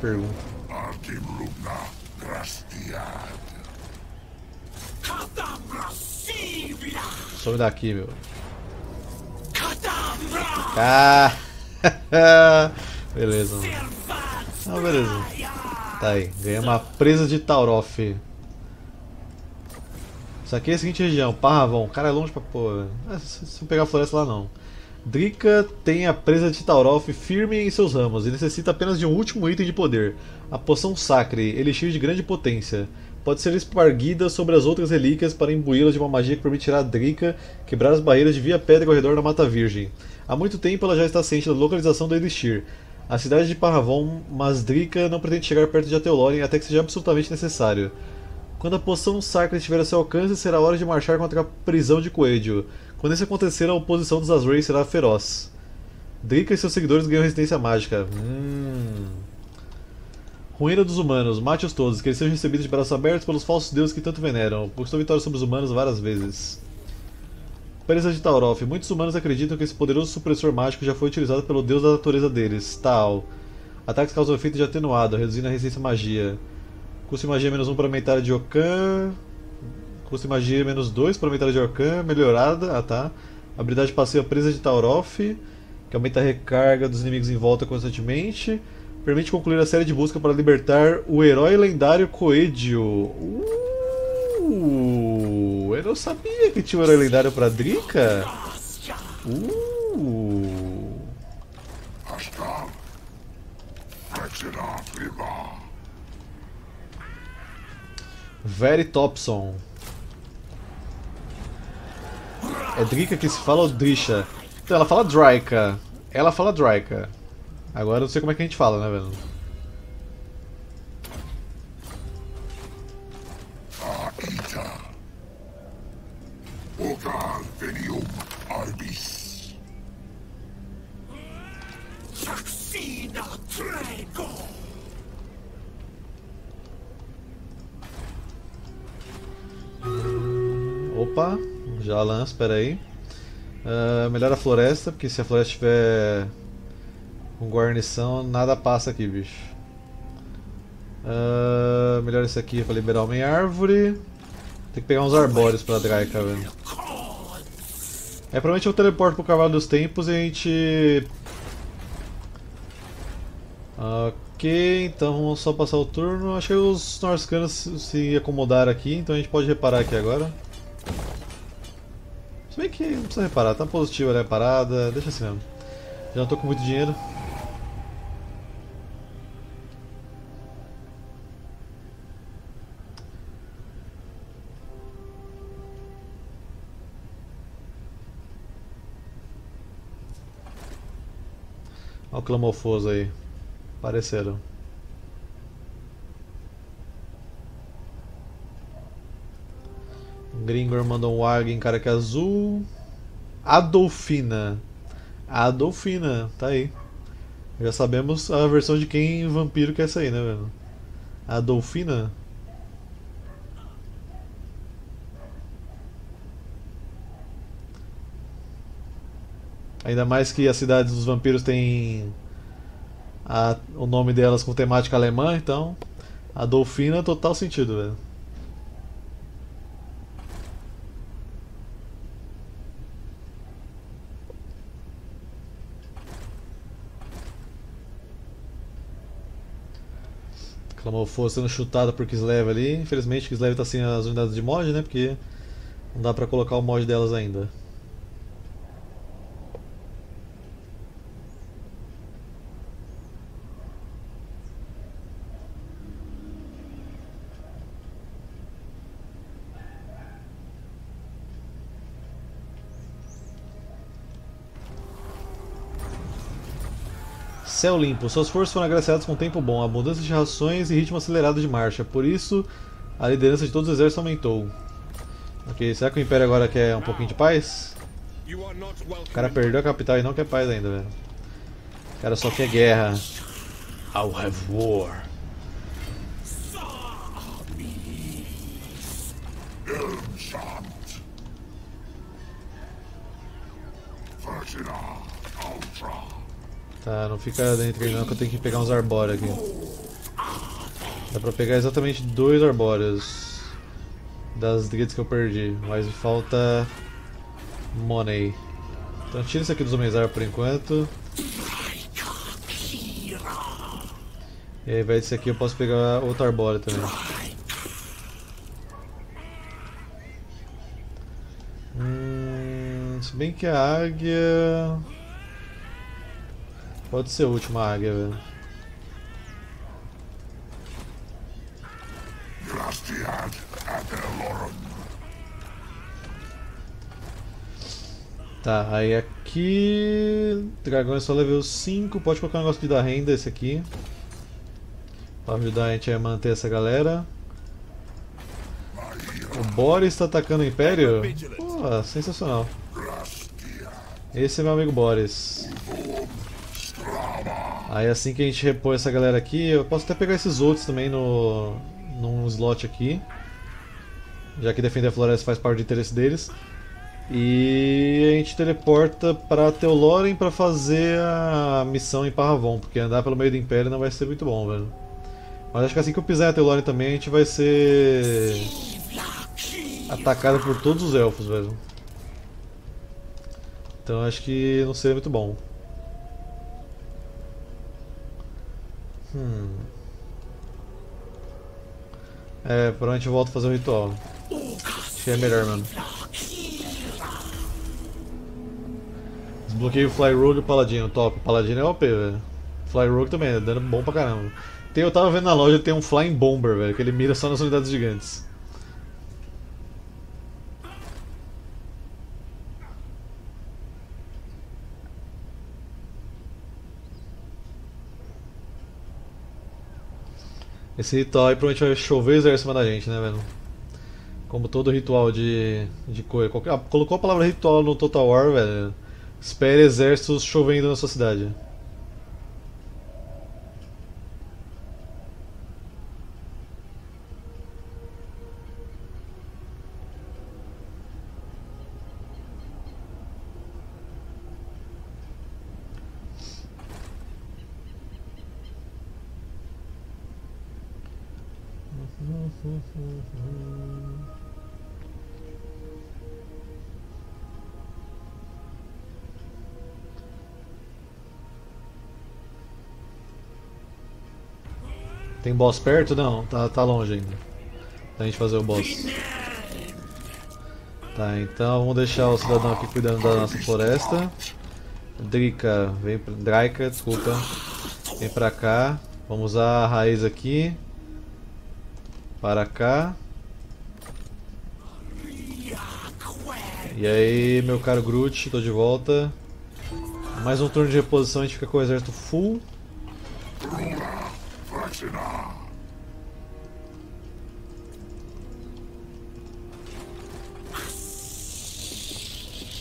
Pergunta. Some daqui, meu. Ah! Beleza. Ah, beleza. Tá aí, ganhamos uma presa de Tauroth. Isso aqui é a seguinte região, Paravon, cara é longe pra porra. Se eu pegar a floresta lá não. Drycha tem a presa de Tauroth firme em seus ramos e necessita apenas de um último item de poder, a poção sacre, elixir de grande potência. Pode ser esparguida sobre as outras relíquias para imbuí-las de uma magia que permitirá a Drycha quebrar as barreiras de via pedra ao redor da Mata Virgem. Há muito tempo ela já está ciente da localização do elixir. A cidade de Paravon, mas Drycha não pretende chegar perto de Athel Loren até que seja absolutamente necessário. Quando a poção sacra estiver a seu alcance, será hora de marchar contra a prisão de Coelho. Quando isso acontecer, a oposição dos Azrae será feroz. Drycha e seus seguidores ganham resistência mágica. Hum. Ruína dos humanos. Mate-os todos, que eles sejam recebidos de braços abertos pelos falsos deuses que tanto veneram. Conquistou vitória sobre os humanos várias vezes. Presa de Tauroth. Muitos humanos acreditam que esse poderoso supressor mágico já foi utilizado pelo deus da natureza deles, Tal. Ataques causam efeito de atenuado, reduzindo a resistência à magia. Custo de magia menos um para aumentar de Okan. Custo de magia menos dois para aumentar de Okan. Melhorada. Ah, tá. Habilidade passiva Presa de Tauroth, que aumenta a recarga dos inimigos em volta constantemente. Permite concluir a série de busca para libertar o herói lendário Coelho. Uh! Eu não sabia que tinha um herói lendário pra Drycha. Uh. Very Thompson. É Drycha que se fala ou Drycha? Então ela fala Drycha. Ela fala Drycha. Agora eu não sei como é que a gente fala, né, velho? Opa, já lança, espera aí. Uh, melhor a floresta, porque se a floresta tiver com guarnição, nada passa aqui, bicho. Uh, melhor esse aqui pra liberar uma árvore. Tem que pegar uns arbóreos pra Drycha, velho. É, provavelmente eu teleporto pro Cavalo dos Tempos e a gente... Ok, então vamos só passar o turno. Acho que os Norskanos se acomodaram aqui, então a gente pode reparar aqui agora. Se bem que não precisa reparar, tá positiva ali a parada, deixa assim mesmo. Já não tô com muito dinheiro. Olha o Clamofoso aí. Apareceram. Gringor mandou um águia em caraca azul. Adolfina. Adolfina, tá aí. Já sabemos a versão de quem vampiro que é essa aí, né, velho? Adolfina? Ainda mais que as cidades dos vampiros têm... A, o nome delas com temática alemã, então a Dolfina total sentido, velho. Clamofoso sendo chutado por Kislev ali. Infelizmente Kislev tá sem as unidades de mod, né? Porque não dá pra colocar o mod delas ainda. Céu limpo. Suas forças foram agraciadas com tempo bom, abundância de rações e ritmo acelerado de marcha. Por isso, a liderança de todos os exércitos aumentou. Ok, será que o Império agora quer um pouquinho de paz? O cara perdeu a capital e não quer paz ainda, velho. O cara só quer guerra. I'll have war. Tá, não fica dentro dele não que eu tenho que pegar uns arbóreos aqui. Dá pra pegar exatamente dois arbóreos das dríades que eu perdi, mas falta money. Então tira isso aqui dos homens ar por enquanto. E aí, ao invés desse aqui eu posso pegar outro arbóreo também. Hum, se bem que a águia... Pode ser a última águia, velho. Tá, aí aqui... Dragão é só level cinco, pode colocar um negócio de dar renda esse aqui. Pra ajudar a gente a manter essa galera. O Boris tá atacando o Império? Pô, sensacional. Esse é meu amigo Boris. Aí assim que a gente repõe essa galera aqui, eu posso até pegar esses outros também no, num slot aqui. Já que defender a floresta faz parte do interesse deles. E a gente teleporta pra Athel Loren pra fazer a missão em Paravon, porque andar pelo meio do Império não vai ser muito bom, velho. Mas acho que assim que eu pisar em Athel Loren também a gente vai ser... atacado por todos os elfos, velho. Então acho que não seria muito bom. Hum. É, por onde eu volto a fazer o ritual. Acho que é melhor, mano. Desbloqueio o Fly Rogue e o Paladino. Top. O Paladino é O P, velho. Fly Rogue também, é dando bom pra caramba. Tem, eu tava vendo na loja, tem um Flying Bomber, velho, que ele mira só nas unidades gigantes. Esse ritual aí provavelmente vai chover exército em cima da gente, né, velho? Como todo ritual de, de coisa. Qualquer, ah, colocou a palavra ritual no Total War, velho. Espere exércitos chovendo na sua cidade. Tem boss perto? Não, tá, tá longe ainda. Pra gente fazer o boss. Tá, então vamos deixar o cidadão aqui cuidando da nossa floresta. Drycha, vem pra... Drycha, desculpa. Vem pra cá. Vamos usar a raiz aqui. Para cá. E aí, meu caro Groot, tô de volta. Mais um turno de reposição, a gente fica com o exército full.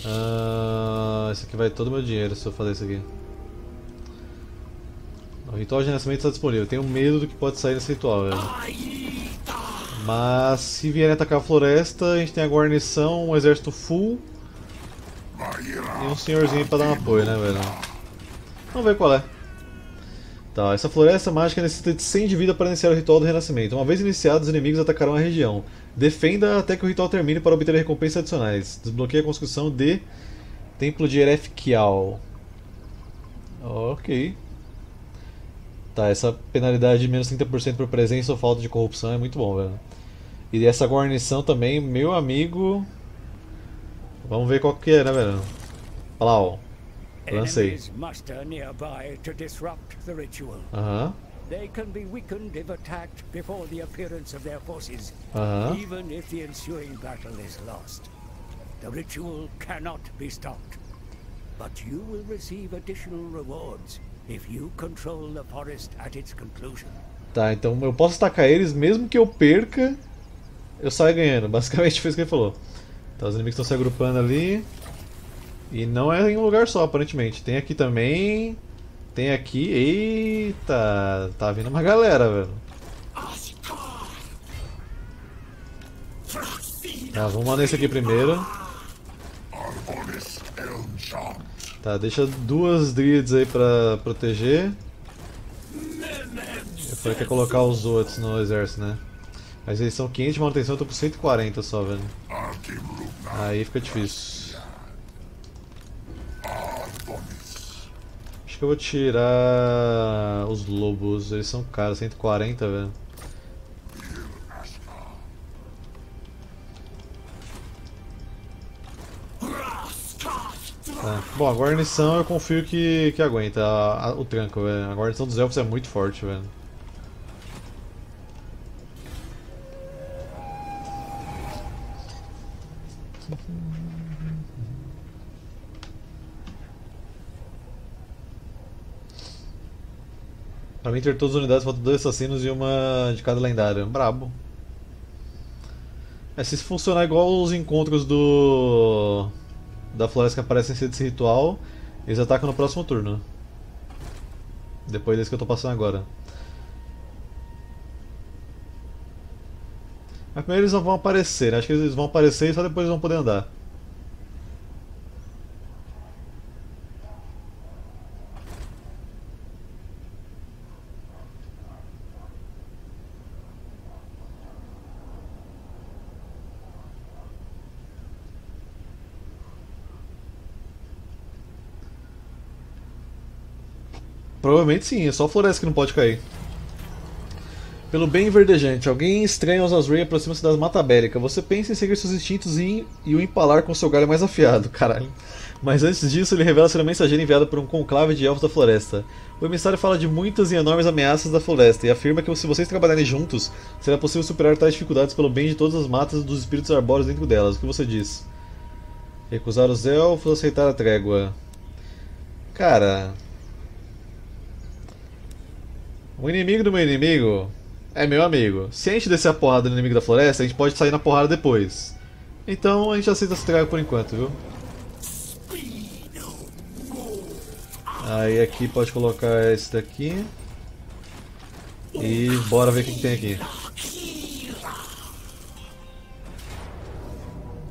Ah, esse aqui vai todo o meu dinheiro se eu fazer isso aqui. O ritual de renascimento está disponível. Tenho medo do que pode sair nesse ritual, velho. Mas se vierem atacar a floresta, a gente tem a guarnição, um exército full e um senhorzinho pra dar um apoio, né, velho? Vamos ver qual é. Tá, essa floresta mágica necessita de cem de vida para iniciar o ritual do renascimento. Uma vez iniciado, os inimigos atacarão a região. Defenda até que o ritual termine para obter recompensas adicionais. Desbloqueie a construção de Templo de Erefkial. Ok. Tá, essa penalidade de menos trinta por cento por presença ou falta de corrupção é muito bom, velho. E essa guarnição também, meu amigo... Vamos ver qual que é, né, velho? Olha lá, ó. Lancei. Aham. They can be weakened if attacked before the appearance of their forces, uh-huh. even if the ensuing battle is lost. The ritual cannot be stopped. But you will receive additional rewards if you control the forest at its conclusion. Tá, então eu posso atacar eles mesmo que eu perca, eu saio ganhando. Basicamente foi isso que ele falou. Então os inimigos estão se agrupando ali. E não é em um lugar só, aparentemente. Tem aqui também. Tem aqui, eita, tá vindo uma galera, velho. Tá, vamos mandar esse aqui primeiro. Tá, deixa duas Dríades aí pra proteger. Eu falei que ia colocar os outros no exército, né? Mas eles são quinhentos de manutenção, eu tô com cento e quarenta só, velho. Aí fica difícil. Eu vou tirar os lobos, eles são caros, cento e quarenta, velho. Tá. Bom, a guarnição eu confio que, que aguenta a, a, o tranco, velho. A guarnição dos elfos é muito forte, velho. Pra mim, ter todas as unidades, faltam dois assassinos e uma de cada lendária. Brabo. É, se isso funcionar igual os encontros do... da floresta que aparecem ser desse ritual, eles atacam no próximo turno. Depois desse que eu tô passando agora. Mas primeiro eles não vão aparecer, né? Acho que eles vão aparecer e só depois eles vão poder andar. Provavelmente sim, é só floresta que não pode cair. Pelo bem verdejante, alguém estranho aos Azrei aproxima-se das Mata Bélica. Você pensa em seguir seus instintos e, e o empalar com seu galho mais afiado, caralho. Mas antes disso, ele revela ser um mensageiro enviado por um conclave de elfos da floresta. O emissário fala de muitas e enormes ameaças da floresta e afirma que se vocês trabalharem juntos, será possível superar tais dificuldades pelo bem de todas as matas e dos espíritos arbóreos dentro delas. O que você diz? Recusar os elfos, aceitar a trégua. Cara... O inimigo do meu inimigo é meu amigo. Se a gente descer a porrada no inimigo da floresta, a gente pode sair na porrada depois. Então a gente aceita essa trégua por enquanto, viu? Aí aqui pode colocar esse daqui. E bora ver o que, que tem aqui.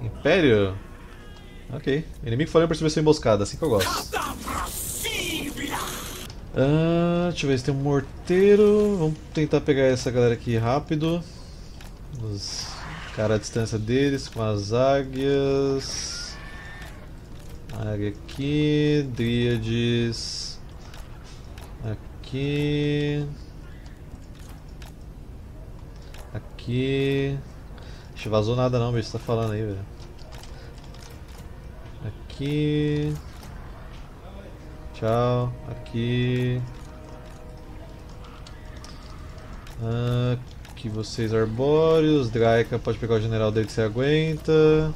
Império? Ok. Inimigo falhou para perceber sua emboscada, assim que eu gosto. Ah, deixa eu ver se tem um morteiro. Vamos tentar pegar essa galera aqui rápido. Os caras à distância deles com as águias. Águia aqui. Dríades. Aqui. Aqui. Não vazou nada não, bicho. Tá falando aí, velho. Aqui. Tchau, aqui. Aqui vocês arbóreos. Drycha pode pegar o general dele que você aguenta.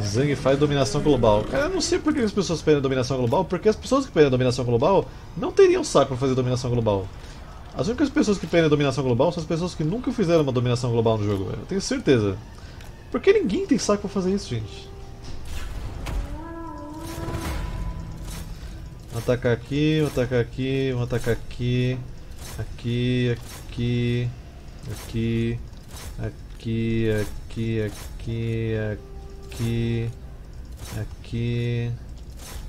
Zang faz dominação global. Cara, eu não sei por que as pessoas pedem dominação global, porque as pessoas que pedem dominação global não teriam saco pra fazer dominação global. As únicas pessoas que pedem dominação global são as pessoas que nunca fizeram uma dominação global no jogo, eu tenho certeza. Porque ninguém tem saco pra fazer isso, gente. Vamos atacar aqui, vamos atacar aqui, vamos atacar aqui. Aqui, aqui, aqui, aqui, aqui, aqui, aqui, aqui,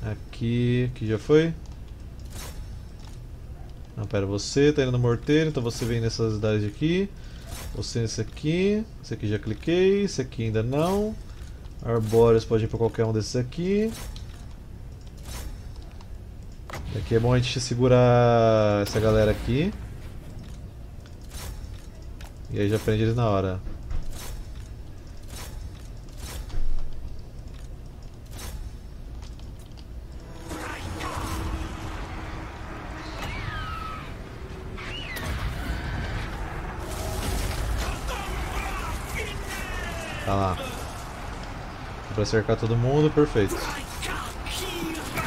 aqui, aqui já foi? Não, pera, você tá indo no morteiro, então você vem nessas unidades aqui. Você nesse aqui, esse aqui já cliquei, esse aqui ainda não. Arbóreos pode ir para qualquer um desses aqui. Aqui é bom a gente segurar essa galera aqui. E aí já prende eles na hora. Tá lá. Dá pra cercar todo mundo, perfeito.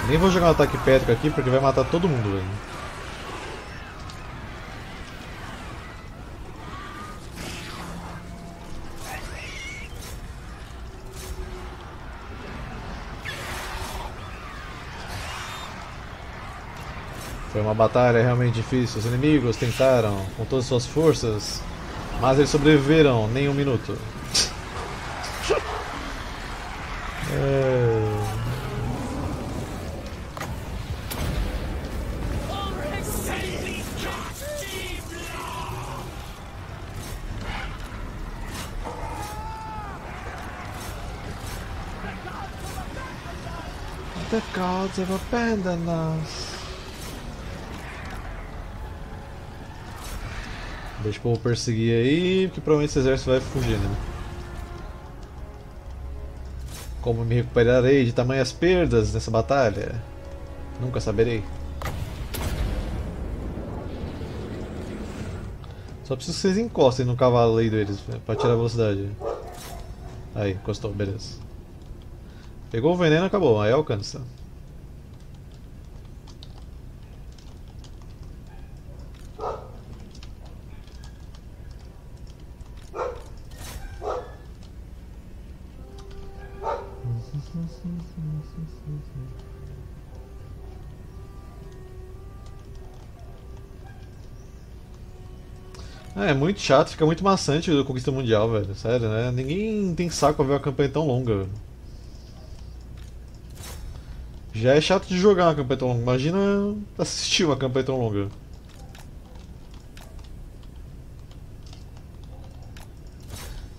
Nem vou jogar um ataque pétrico aqui porque vai matar todo mundo, velho. Foi uma batalha realmente difícil. Os inimigos tentaram com todas as suas forças, mas eles sobreviveram nem um minuto. É... The gods have abandoned us. Deixa o povo perseguir aí, porque provavelmente esse exército vai fugir, né? Como me recuperarei de tamanhas perdas nessa batalha? Nunca saberei. Só preciso que vocês encostem no cavalo aí deles para tirar a velocidade. Aí, encostou, beleza. Pegou o veneno, acabou, aí alcança. É muito chato, fica muito maçante o Conquista Mundial, velho. Sério, né? Ninguém tem saco pra ver uma campanha tão longa, velho. Já é chato de jogar uma campanha tão longa, imagina assistir uma campanha tão longa.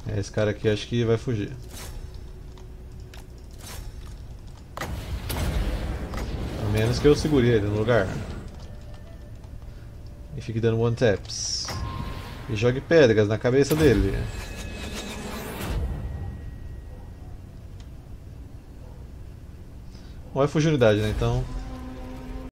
É, esse cara aqui acho que vai fugir. A menos que eu segure ele no lugar. E fique dando one taps. E jogue pedras na cabeça dele. Não vai fugir unidade, né? Então...